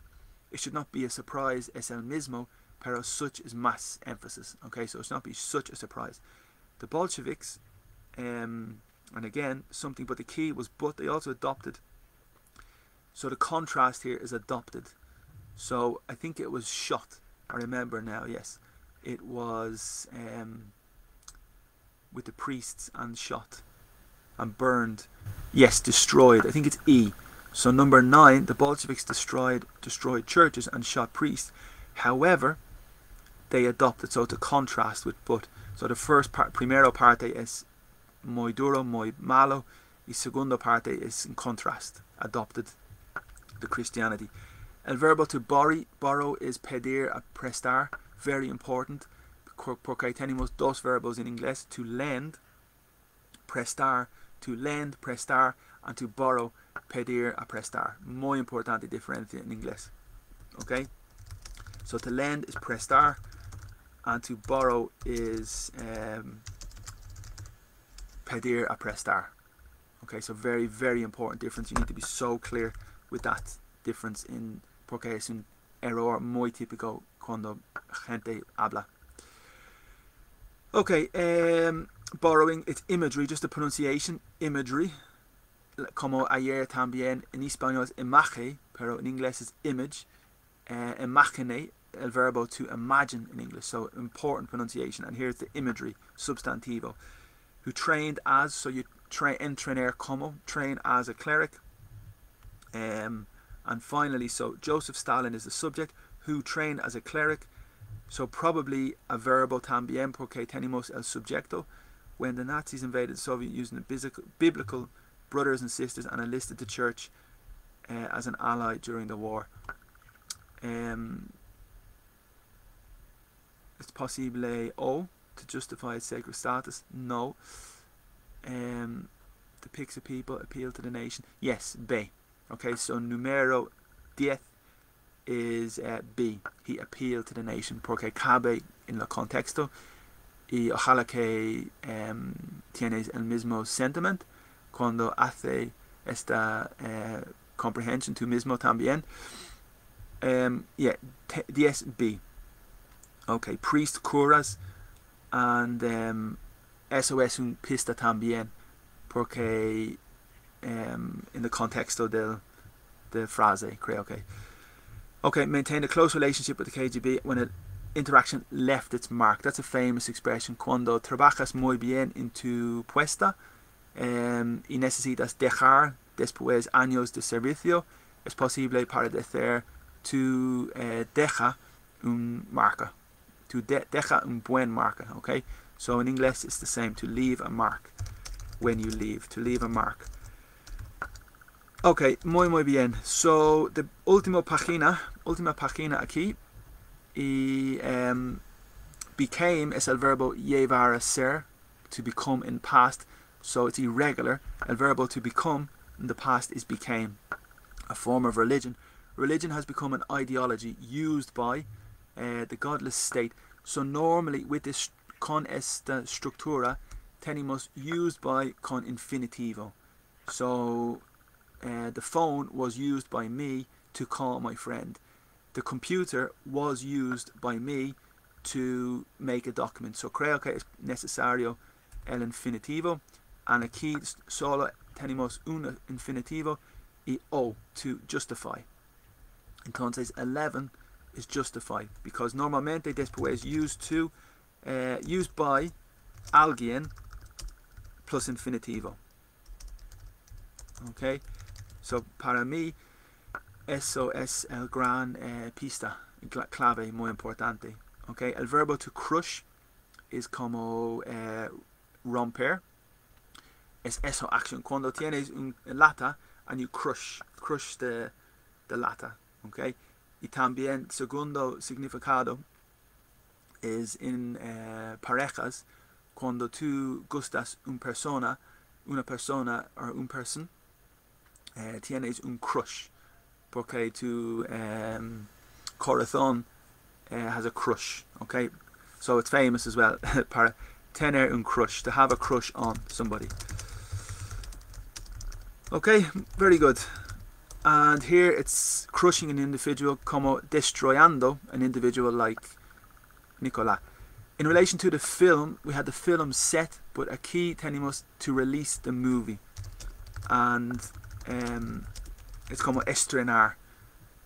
It should not be a surprise, es el mismo, pero such is más emphasis. Okay, so it's not be such a surprise. The Bolsheviks, um, and again something, but the key was but. They also adopted. So the contrast here is adopted. So I think it was shot. I remember now, yes. It was um, with the priests and shot and burned. Yes, destroyed. I think it's E. So number nine, the Bolsheviks destroyed destroyed churches and shot priests. However, they adopted. So to contrast with but. So the first part, primero parte es muy duro, muy malo. Y segundo parte es in contrast, adopted. The Christianity. El verbo to borrow, borrow is pedir a prestar, very important, porque tenemos dos verbos en inglés, to lend, prestar, to lend, prestar, and to borrow, pedir a prestar. Muy importante diferencia en inglés. Okay? So to lend is prestar, and to borrow is um, pedir a prestar. Okay, so very, very important difference. You need to be so clear with that difference in, porque es un error muy típico cuando gente habla. Okay, um, borrowing, it's imagery, just the pronunciation, imagery. Como ayer también, en español es imagen, pero en inglés es image. Uh, imagine, el verbo to imagine in English, so important pronunciation. And here's the imagery, substantivo. Who trained as, so you train, entrenar como, train as a cleric. Um, and finally, so Joseph Stalin is the subject, who trained as a cleric, so probably a verbo también porque tenemos el subjecto. When the Nazis invaded the Soviet Union, the biblical brothers and sisters and enlisted the church uh, as an ally during the war. Um, it's possible O, to justify its sacred status, no. Um, depicts a people, appeal to the nation, yes, B. Okay, so numero diez is uh, B. He appealed to the nation, porque cabe en lo contexto y ojalá que um, tienes el mismo sentiment cuando hace esta uh, comprehension, tú mismo también. Um, yeah, diez B. Okay, priest, curas, and um, eso es un pista también, porque... Um, in the context of the, the phrase, creo que. Okay, maintained a close relationship with the K G B when an interaction left its mark. That's a famous expression. Cuando trabajas muy bien en tu puesta um, y necesitas dejar después años de servicio, es posible para dejar tu uh, deja un marca. Tu de deja un buen marca, okay? So in English it's the same, to leave a mark. When you leave, to leave a mark. Okay, muy muy bien. So the última página, última página aquí, y um, became is el verbo llevar a ser, to become in past. So it's irregular. El verbo to become in the past is became. A form of religion. Religion has become an ideology used by uh, the godless state. So normally with this con esta estructura tenemos used by con infinitivo. So Uh, the phone was used by me to call my friend. The computer was used by me to make a document. So creo que es necesario el infinitivo. And aquí solo tenemos un infinitivo y o, to justify. Entonces eleven is justify, because normalmente después used to, uh, used by alguien plus infinitivo. Okay. So, para mí, eso es el gran eh, pista, clave muy importante. Okay? El verbo to crush es como eh, romper. Es eso, action. Cuando tienes un lata and you crush, crush the, the lata. Okay? Y también, segundo significado es en eh, parejas, cuando tú gustas una persona, una persona o un person, Uh, tienes un crush, porque tu um, corazón uh, has a crush, okay? So it's famous as well, para tener un crush, to have a crush on somebody. Okay, very good. And here it's crushing an individual, como destroyando an individual like Nicolás. In relation to the film, we had the film set, but aquí tenemos to release the movie. And Um, it's como estrenar,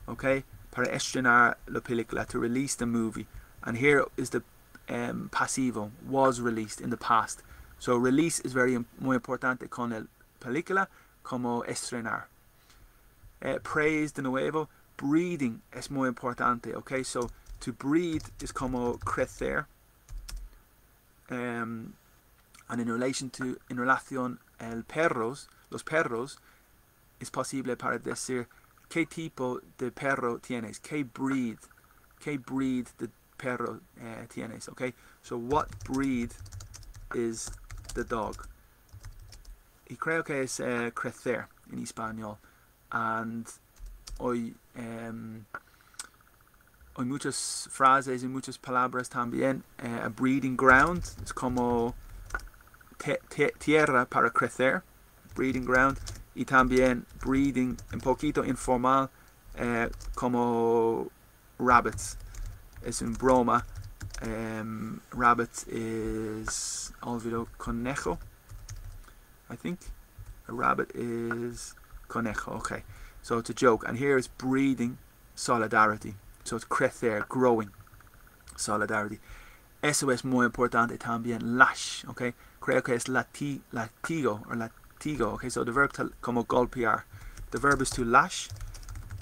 okay? Para estrenar la película, to release the movie. And here is the um, pasivo, was released in the past. So release is very muy importante con la película, como estrenar. Uh, praise de nuevo, breathing es muy importante, okay? So to breathe is como crecer. Um, and in relation to, in relación el perros, los perros, es posible para decir qué tipo de perro tienes, qué breed, qué breed de perro uh, tienes, okay? So what breed is the dog? Y creo que es uh, crecer in español. And hoy um, hay muchas frases y muchas palabras también. Uh, a breeding ground es como tierra para crecer, breeding ground. Y también breeding, un poquito informal, eh, como rabbits. Es un broma. Um, rabbit is, olvido, conejo, I think. A rabbit is conejo, okay. So it's a joke. And here is breeding solidarity. So it's crecer, growing, solidarity. Eso es muy importante también, lash, okay. Creo que es lati, latigo, or latigo. Okay, so the verb to, como golpear. The verb is to lash,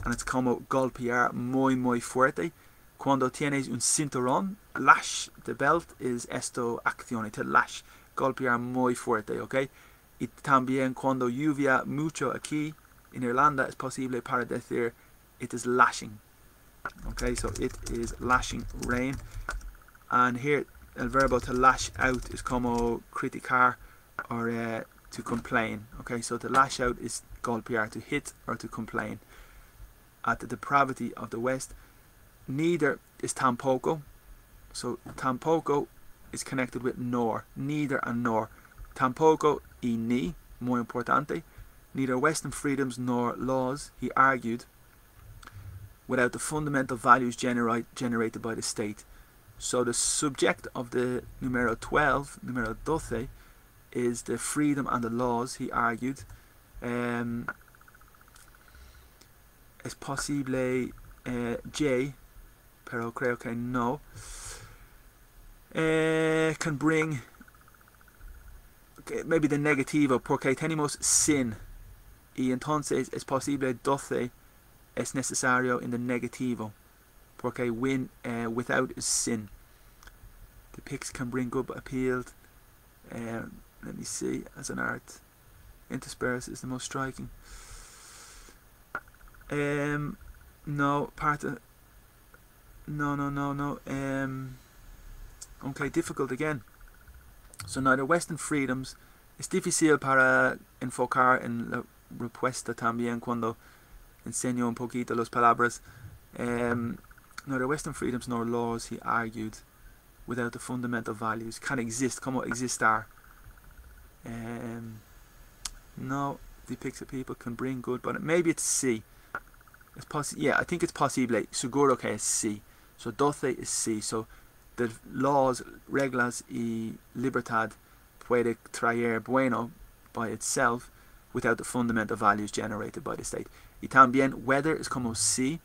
and it's como golpear muy muy fuerte. Cuando tienes un cinturón, lash the belt is esto acción, to lash, golpear muy fuerte, okay? Y también cuando lluvia mucho aquí en Irlanda es posible para decir it is lashing. Okay, so it is lashing rain. And here el verbo to lash out is como criticar, or uh, to complain, okay? So to lash out is golpear, to hit or to complain. At the depravity of the West, neither is tampoco. So tampoco is connected with nor, neither and nor. Tampoco y ni, muy importante. Neither Western freedoms nor laws, he argued, without the fundamental values generate, generated by the state. So the subject of the numero twelve, numero doce, is the freedom and the laws, he argued. Um, es posible eh, J, pero creo que no, eh, can bring, okay, maybe the negativo, porque tenemos sin, y entonces es posible doce es necesario in the negativo, porque win, uh, without is sin. The pics can bring good but appealed, uh, let me see, as an art, intersperse is the most striking. Um, no, part of, no, no, no, no, um, okay, difficult again. So neither Western freedoms, es difícil para enfocar en la respuesta también cuando enseño un poquito las palabras. Um, neither Western freedoms nor laws, he argued, without the fundamental values, can exist, como existar. Um, no, depicts that people can bring good, but maybe it's C. It's possi yeah, I think it's possible. Seguro que es C. So doce is C. So the laws, reglas y libertad puede traer bueno by itself without the fundamental values generated by the state. Y también weather is como C,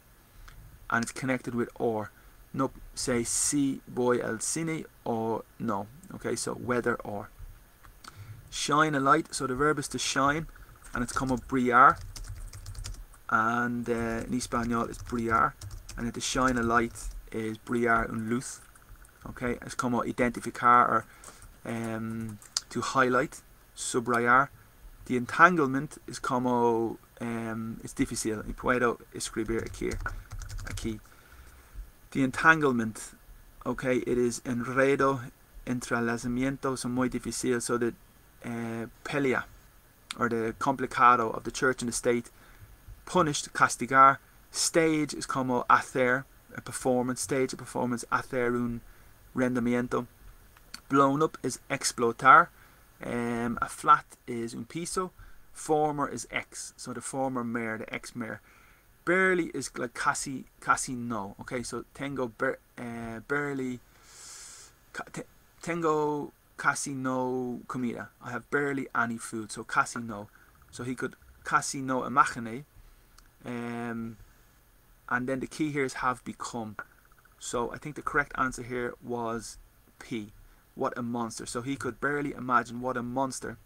and it's connected with or. No, say si voy al cine or no. Okay, so whether or. Shine a light, so the verb is to shine, and it's como brillar, and uh, in Espanol it's brillar, and to shine a light is brillar un luz. Okay, it's como identificar or um, to highlight, subrayar. The entanglement is como, um, it's difícil, y puedo escribir aquí, aquí. The entanglement, okay, it is enredo, entrelazamiento, so muy difícil, so the uh, pelea, or the complicado of the church and the state, punished, castigar, stage is como hacer, a performance, stage, a performance, hacer un rendimiento, blown up is explotar, um, a flat is un piso, former is ex, so the former mayor, the ex-mayor. Barely is like casi, casi no. Okay, so tengo ber, uh, barely, ca, te, tengo casi no comida. I have barely any food, so casi no. So he could casi no imagine. Um, and then the key here is have become. So I think the correct answer here was P. What a monster. So he could barely imagine what a monster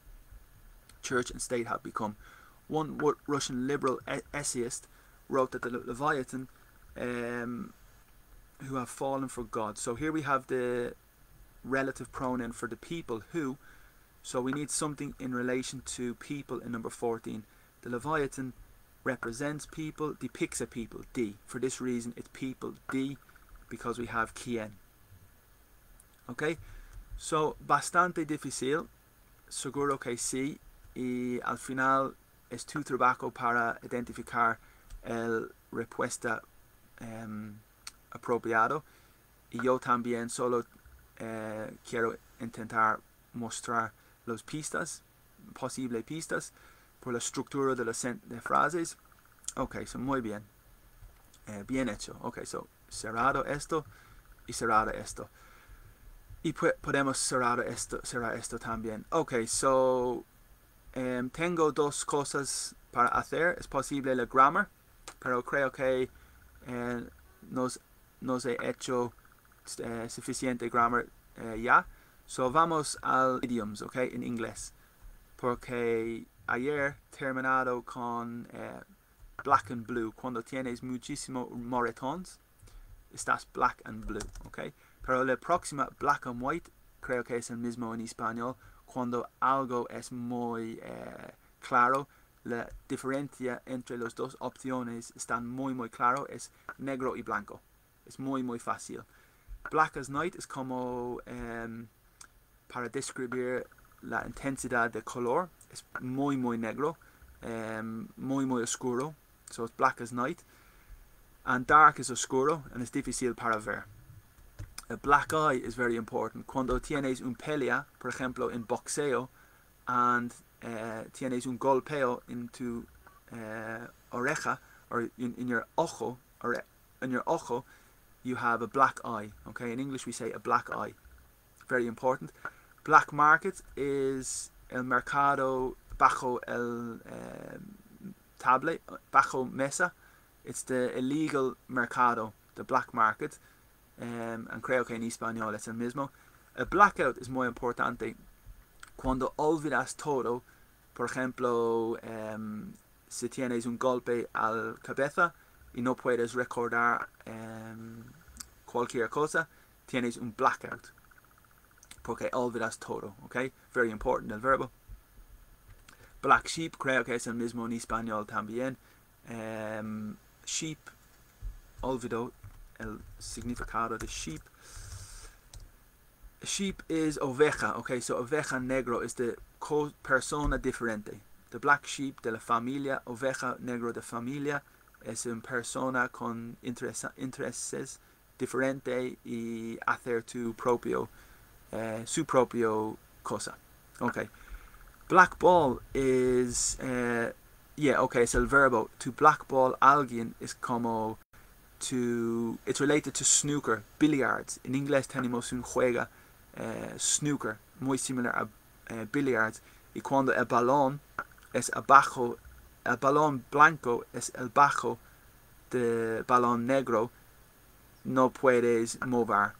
church and state have become. One Russian liberal essayist wrote that the Leviathan um, who have fallen for God. So here we have the relative pronoun for the people who, so we need something in relation to people in number fourteen. The Leviathan represents people, depicts a people, D. For this reason it's people, D, because we have quien. Okay, so bastante difícil, seguro que sí, y al final es tu trabajo para identificar el respuesta um, apropiado, y yo también solo uh, quiero intentar mostrar las pistas, posibles pistas por la estructura de las de frases. Ok, so muy bien, eh, bien hecho. Ok, so cerrado esto y cerrado esto, y podemos cerrar esto, cerrar esto también. Ok, so um, tengo dos cosas para hacer, es posible la grammar, pero creo que eh, nos, nos he hecho eh, suficiente grammar eh, ya. So vamos al idioms, ok, en inglés, porque ayer terminado con eh, black and blue. Cuando tienes muchísimo moretones, estás black and blue, ok. Pero la próxima, black and white, creo que es el mismo en español. Cuando algo es muy eh, claro, la diferencia entre las dos opciones están muy muy claro, es negro y blanco, es muy muy fácil. Black as night es como um, para describir la intensidad de color, es muy muy negro, um, muy muy oscuro, so it's black as night. And dark es oscuro, and es difícil para ver. A black eye is very important. Cuando tienes un pelea, por ejemplo en boxeo, and Uh, tienes un golpeo into uh, oreja, or in, in your ojo, or in your ojo, you have a black eye. Okay, in English we say a black eye. Very important. Black market is el mercado bajo el um, table, bajo mesa, It's the illegal mercado, the black market, um, and creo que en español es el mismo. El blackout es muy importante cuando olvidas todo. Por ejemplo, um, si tienes un golpe al cabeza y no puedes recordar um, cualquier cosa, tienes un blackout, porque olvidas todo, ¿ok? Very important el verbo. Black sheep, creo que es el mismo en español también. Um, sheep, olvido el significado de sheep. Sheep is oveja, okay, so oveja negro is the persona diferente. The black sheep de la familia, oveja negro de familia, es una persona con interesa, intereses diferente y hacer tu propio, uh, su propio cosa, okay. Black ball is, uh, yeah, okay, es el verbo. To black ball alguien is como to, it's related to snooker, billiards. En inglés tenemos un juega. Uh, snooker, muy similar a uh, billiards, y cuando el balón es abajo, el balón blanco es el bajo del balón negro, no puedes mover,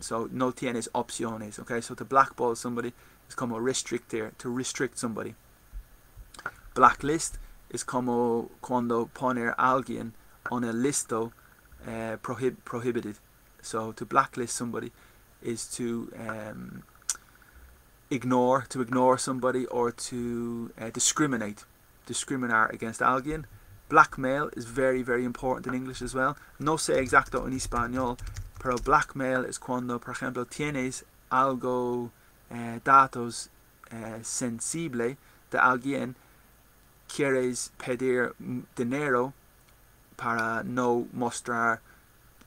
so no tienes opciones, okay, so to blackball somebody is como restrictir, to restrict somebody. Blacklist es como cuando poner a alguien on a listo uh, prohib prohibited, so to blacklist somebody is to um, ignore, to ignore somebody, or to uh, discriminate, discriminar against alguien. Blackmail is very, very important in English as well. No sé exacto en español, pero blackmail es cuando, por ejemplo, tienes algo, uh, datos uh, sensible de alguien, quieres pedir dinero para no mostrar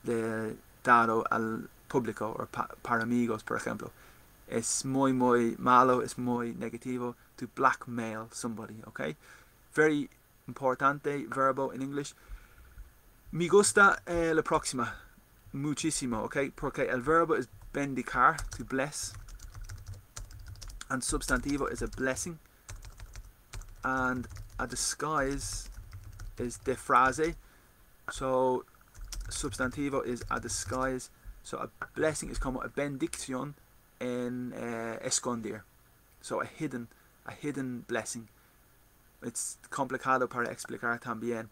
de dado al público or pa para amigos, por ejemplo. Es muy, muy malo, es muy negativo to blackmail somebody, okay? Very importante verbo in English. Me gusta eh, la próxima muchísimo, okay? Porque el verbo es bendicar, to bless, and substantivo is a blessing, and a disguise is disfrace, so substantivo is a disguise. So a blessing is como a bendición en uh, esconder. So a hidden, a hidden blessing. It's complicado para explicar también.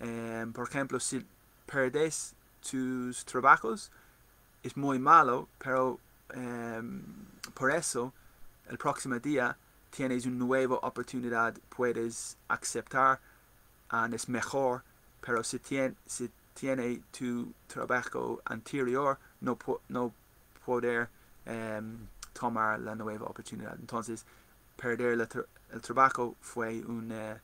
Um, por ejemplo, si perdes tus trabajos, es muy malo, pero um, por eso el próximo día tienes una nueva oportunidad, puedes aceptar, and es mejor, pero si tienes, si tiene tu trabajo anterior, no, no poder um, tomar la nueva oportunidad. Entonces, perder el, tra el trabajo fue un uh,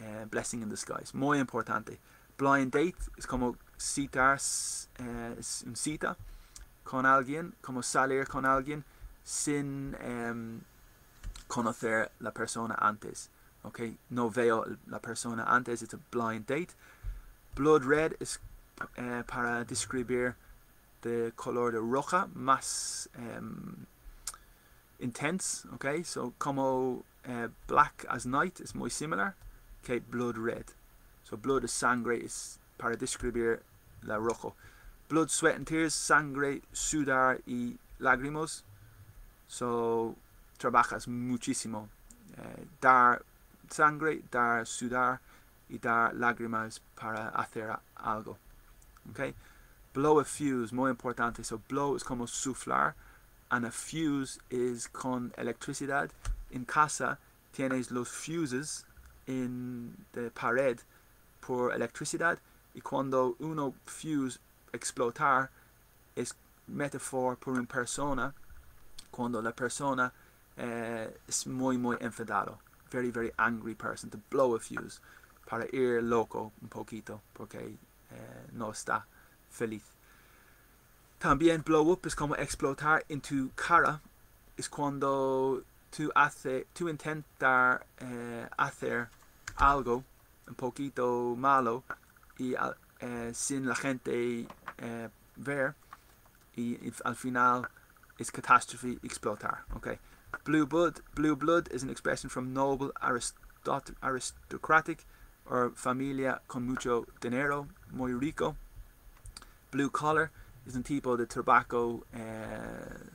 uh, blessing in disguise. Muy importante. Blind date es como citar, uh, es un cita con alguien, como salir con alguien sin um, conocer la persona antes. Okay? No veo la persona antes, it's a blind date. Blood red is uh, para describir the color de roja, más um, intense, okay? So como uh, black as night is muy similar, okay, blood red. So blood is sangre, is para describir la rojo. Blood, sweat and tears, sangre, sudar y lágrimas. So trabajas muchísimo. Uh, dar sangre, dar sudar, y dar lágrimas para hacer algo, okay? Blow a fuse, muy importante. So blow es como suflar, and a fuse is con electricidad. En casa tienes los fuses en la pared por electricidad, y cuando uno fuse explotar es metáfora por una persona, cuando la persona eh, es muy muy enfadado, very very angry person, to blow a fuse. Para ir loco un poquito, porque eh, no está feliz. También blow up es como explotar en tu cara. Es cuando tú, hace, tú intentas eh, hacer algo un poquito malo y eh, sin la gente eh, ver. Y, y al final es catástrofe, explotar. Okay. Blue blood, blue blood is an expression from noble, arist aristocratic, or familia con mucho dinero, muy rico. Blue collar es un tipo de trabajo eh,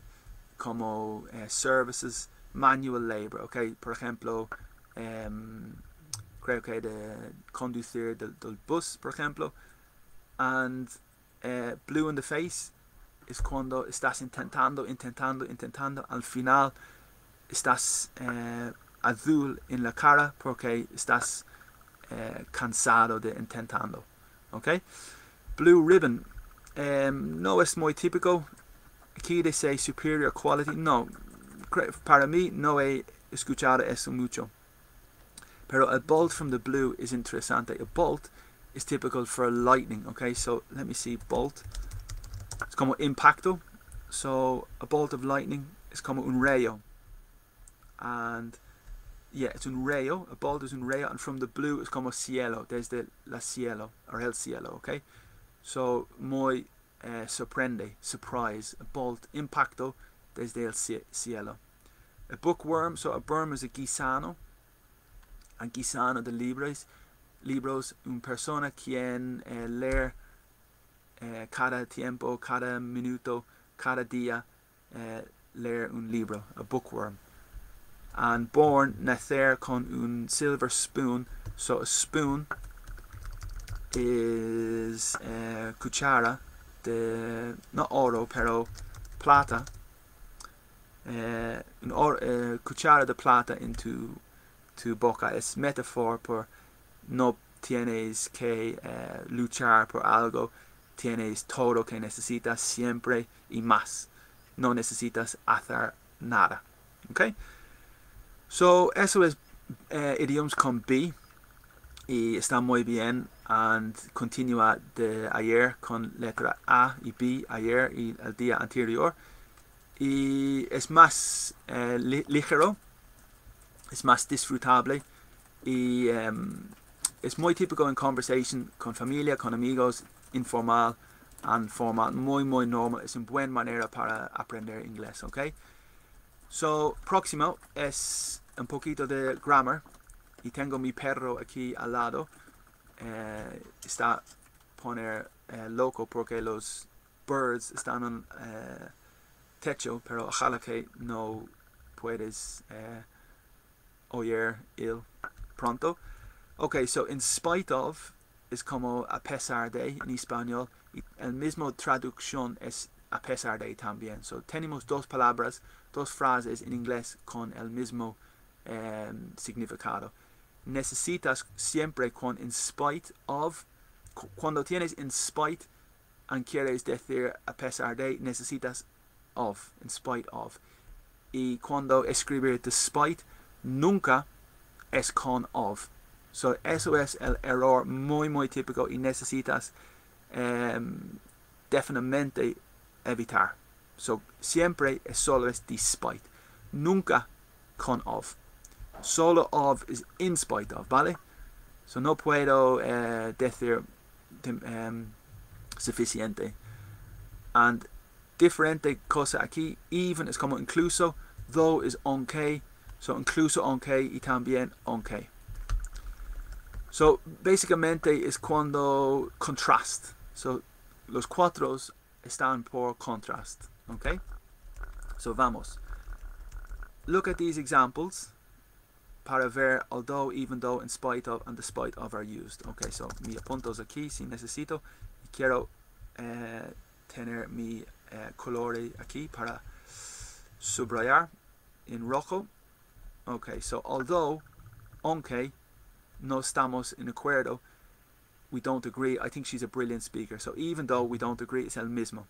como eh, services, manual labor, okay? Por ejemplo, eh, creo que de conducir del, del bus, por ejemplo. And eh, blue in the face es cuando estás intentando, intentando, intentando, al final estás eh, azul en la cara porque estás eh, cansado de intentando, okay? Blue ribbon eh, no es muy típico. Aquí dice superior quality. No, para mí no he escuchado eso mucho. Pero a bolt from the blue is interesante. A bolt is typical for lightning. Okay, so let me see. Bolt es como impacto. So a bolt of lightning is como un rayo. And yeah, it's un rayo. A bolt is un rayo. And from the blue is como cielo. Desde la cielo or el cielo. Okay, so muy eh, sorprende. Surprise. A bolt impacto desde el cielo. A bookworm. So a worm is a guisano. And guisano de libros, libros, una persona quien eh, leer eh, cada tiempo, cada minuto, cada día, eh, leer un libro, a bookworm. And born, nacer con un silver spoon, so a spoon is eh, cuchara de, no oro, pero plata, eh, un or, eh, cuchara de plata into tu boca es metáfora por no tienes que eh, luchar por algo, tienes todo que necesitas siempre y más, no necesitas hacer nada, okay? So eso es eh, idioms con B y está muy bien, and continúa de ayer con letra A y B ayer y el día anterior y es más eh, ligero. Es más disfrutable y um, es muy típico en conversation con familia, con amigos, informal and formal, muy muy normal. Es una buena manera para aprender inglés, ok? So, próximo es un poquito de grammar y tengo mi perro aquí al lado. Eh, está poner eh, loco porque los birds están en eh, techo, pero ojalá que no puedes... Eh, oyer, il, pronto. Okay, so in spite of is como a pesar de en español. El mismo traducción es a pesar de también. So tenemos dos palabras, dos frases en inglés con el mismo eh, significado. Necesitas siempre con in spite of. Cuando tienes in spite and quieres decir a pesar de, necesitas of, in spite of. Y cuando escribir despite, nunca es con of. So eso es el error muy muy típico y necesitas um, definitivamente evitar. So siempre es solo es despite, nunca con of. Solo of is in spite of, ¿vale? So no puedo uh, decir um, suficiente. And diferente cosa aquí, even es como incluso, though is aunque. So, incluso aunque y también aunque. So, básicamente es cuando contrast. So, los cuatro están por contrast. Okay? So, vamos. Look at these examples para ver although, even though, in spite of, and despite of are used. Okay, so, mi apuntos aquí si necesito. Quiero eh, tener mi eh, color aquí para subrayar en rojo. Okay, so although, aunque, no estamos en acuerdo, we don't agree, I think she's a brilliant speaker. So even though we don't agree, it's el mismo.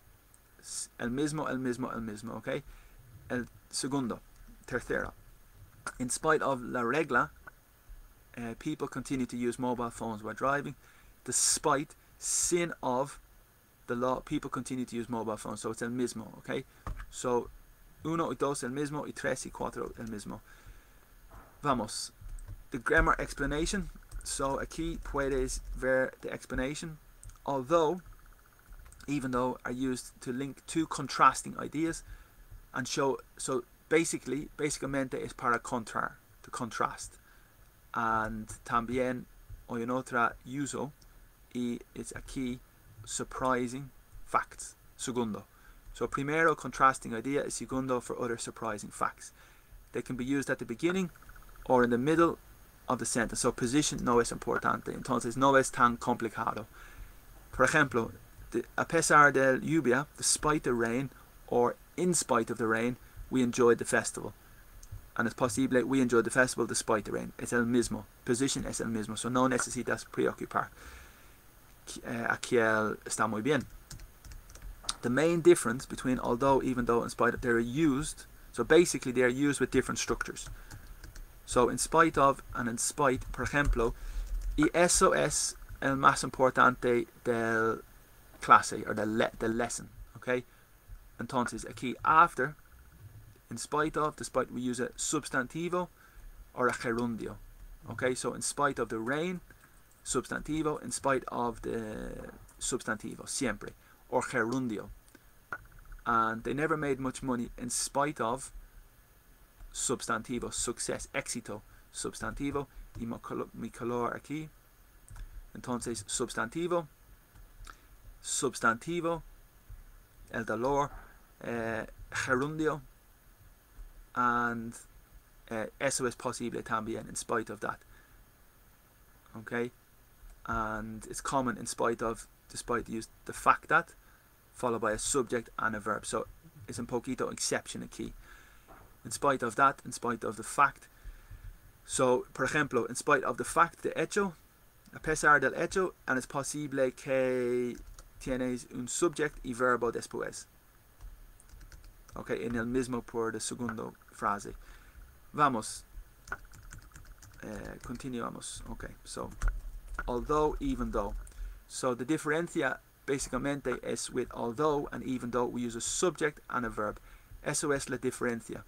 It's el mismo, el mismo, el mismo, okay? El segundo, tercero. In spite of la regla, uh, people continue to use mobile phones while driving. Despite, sin of the law, people continue to use mobile phones. So it's el mismo, okay? So uno y dos, el mismo, y tres y cuatro, el mismo. Vamos. The grammar explanation. So aquí puedes ver the explanation. Although, even though, are used to link two contrasting ideas and show. So basically, basicamente es para contrar, to contrast. And también Hoy en otra uso y es aquí surprising facts. Segundo. So primero, contrasting idea, y segundo, for other surprising facts. They can be used at the beginning or in the middle of the sentence. So position no es importante. Entonces no es tan complicado. Por ejemplo, the, a pesar de la lluvia, despite the rain, or in spite of the rain, we enjoyed the festival. And es posible, we enjoyed the festival despite the rain. Es el mismo. Position es el mismo. So no necesitas preocupar. Eh, aquel está muy bien. The main difference between although, even though, in spite of, they're used. So basically they're used with different structures. So in spite of and in spite, por ejemplo, y eso es el más importante del clase or the, le the lesson. Okay? Entonces aquí after, in spite of, despite, we use a substantivo or a gerundio. Okay? So in spite of the rain, substantivo, in spite of the substantivo, siempre. Or gerundio, and they never made much money in spite of substantivo, success, éxito, substantivo, y mi color aquí, entonces substantivo, substantivo, el dolor, eh, gerundio, and eh, eso es posible también, in spite of that, okay, and it's common in spite of, despite the use the fact that, followed by a subject and a verb. So it's un poquito exception aquí. In spite of that, in spite of the fact. So, por ejemplo, in spite of the fact, de hecho, a pesar del hecho, and es posible que tienes un subject y verbo después. Okay, en el mismo por la segunda frase. Vamos. Eh, continuamos. Okay, so, although, even though. So the diferencia basicamente es with although and even though we use a subject and a verb. Eso es la diferencia.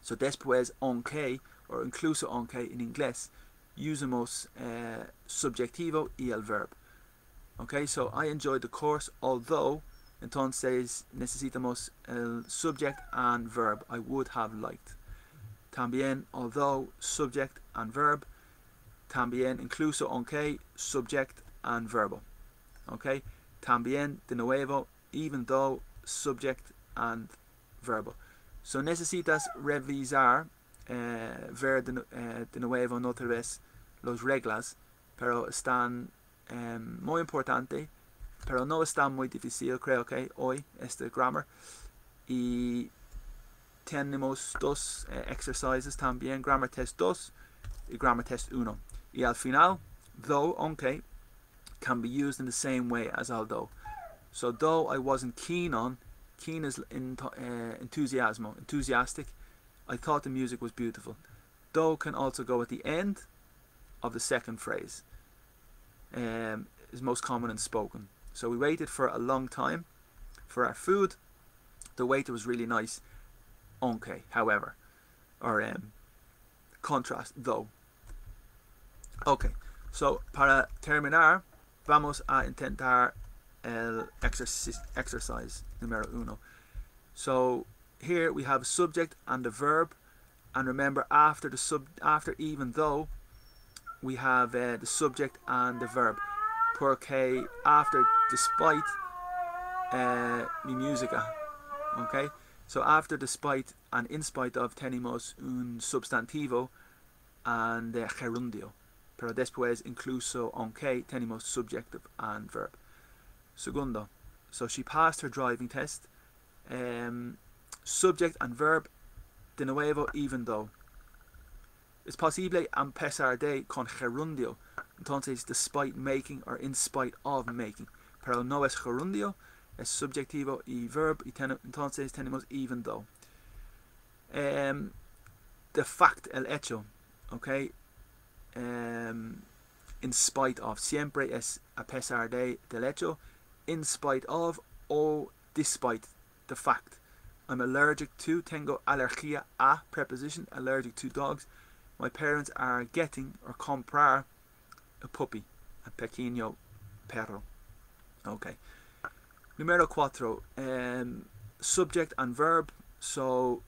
So después aunque or incluso aunque in inglés usamos eh, subjetivo y el verb. Okay, so I enjoyed the course although, entonces necesitamos el subject and verb. I would have liked. También although, subject and verb. También incluso aunque, subject and verbal. Okay, también, de nuevo, even though, subject and verbal. So necesitas revisar, eh, ver de, eh, de nuevo en otra vez los reglas, pero están eh, muy importante, pero no está muy difícil, creo que hoy, este grammar. Y tenemos dos eh, exercises también, grammar test dos y grammar test uno. Y al final, though, aunque, can be used in the same way as although. So though I wasn't keen on, keen is in, uh, entusiasmo, enthusiastic. I thought the music was beautiful. Though can also go at the end of the second phrase. Um, is most common and spoken. So we waited for a long time for our food. The waiter was really nice. Okay, however, or um, contrast though. Okay, so para terminar. Vamos a intentar el exercise, exercise numero uno. So here we have a subject and a verb, and remember after the sub, after even though, we have uh, the subject and the verb. Porque after despite uh, mi música. Okay. So after despite and in spite of tenemos un substantivo and uh, gerundio. Pero después, incluso, aunque, tenemos subjective and verb. Segundo, so she passed her driving test. Um, subject and verb, de nuevo, even though. Es posible, a pesar de, con gerundio. Entonces, despite making or in spite of making. Pero no es gerundio, es subjetivo y verb. Y ten entonces, tenemos even though. Um, the fact, el hecho, okay? Um, in spite of, siempre es a pesar de, del hecho, in spite of, o despite the fact. I'm allergic to, tengo alergia a, preposition, allergic to dogs. My parents are getting, or comprar, a puppy, a pequeño perro. Okay. Numero cuatro, um, subject and verb, so,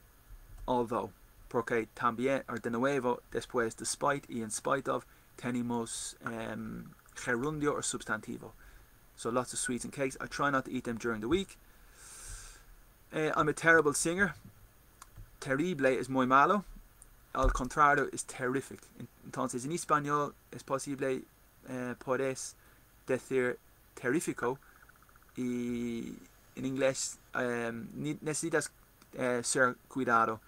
although. Porque también, or de nuevo, después, despite, y in spite of, tenemos, um, gerundio or substantivo. So lots of sweets and cakes. I try not to eat them during the week. Uh, I'm a terrible singer. Terrible es muy malo. Al contrario es terrific. Entonces, en español es posible, eh, puedes decir terrífico. Y en inglés eh, necesitas eh, ser cuidado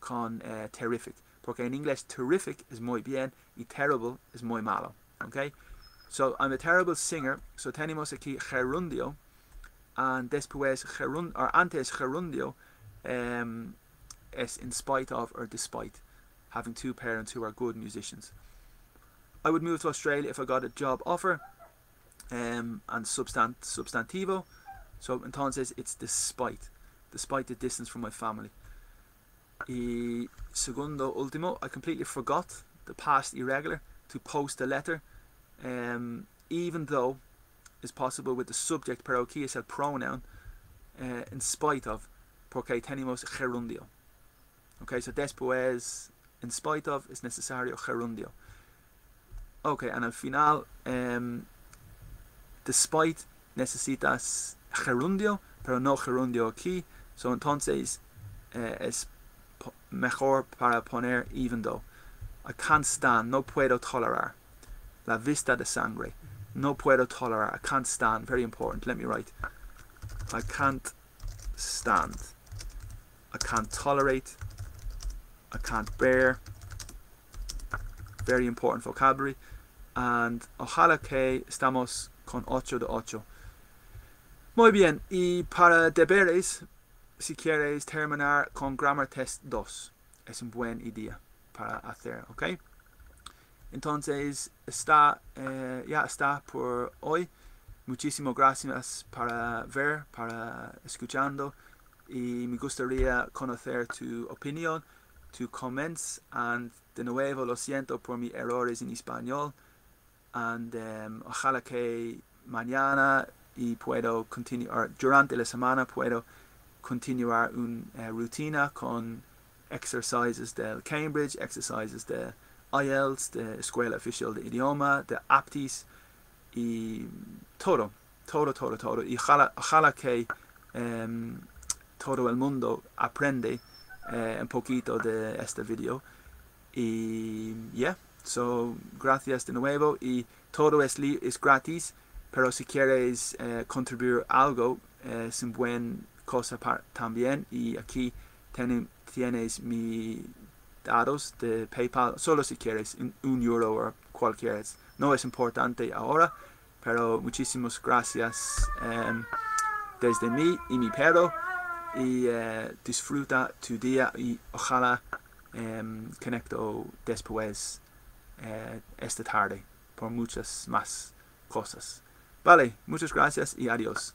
con eh, terrific. Porque en inglés terrific es muy bien y terrible es muy malo. Okay? So, I'm a terrible singer. So, tenemos aquí gerundio. And después, gerund, or antes gerundio, um, es in spite of or despite. Having two parents who are good musicians. I would move to Australia if I got a job offer. Um, and substant, substantivo. So, entonces, it's despite. Despite the distance from my family. Y segundo, último, I completely forgot the past irregular to post a letter. Um, even though it's possible with the subject, pero aquí es el pronoun, uh, in spite of, porque tenemos gerundio. Okay, so después, in spite of, es necesario gerundio. Okay, and al final, um, despite, necesitas gerundio, pero no gerundio aquí. So entonces, uh, es mejor para poner even though. I can't stand, no puedo tolerar. La vista de sangre. No puedo tolerar. I can't stand. Very important. Let me write. I can't stand. I can't tolerate. I can't bear. Very important vocabulary. And ojalá que estamos con ocho de ocho. Muy bien. Y para deberes, si quieres terminar con grammar test dos. Es un buen idea para hacer. ¿Ok? Entonces, está, eh, ya está por hoy. Muchísimas gracias para ver, para escuchando. Y me gustaría conocer tu opinión, tu comments. And de nuevo, lo siento por mis errores en español. And um, ojalá que mañana y puedo continuar, durante la semana puedo continuar una eh, rutina con exercises del Cambridge, exercises de I E L T S, de Escuela Oficial de Idioma, de APTIS y todo, todo, todo, todo. Y ojalá, ojalá que um, todo el mundo aprende uh, un poquito de este video. Y yeah, so gracias de nuevo. Y todo es, es gratis, pero si quieres uh, contribuir algo, uh, es una buena cosa para, también. Y aquí ten, tienes mi dados de PayPal, solo si quieres un, un euro o cualquiera, no es importante ahora, pero muchísimas gracias um, desde mí y mi perro, y uh, disfruta tu día y ojalá um, conecto después uh, esta tarde por muchas más cosas. Vale, muchas gracias y adiós.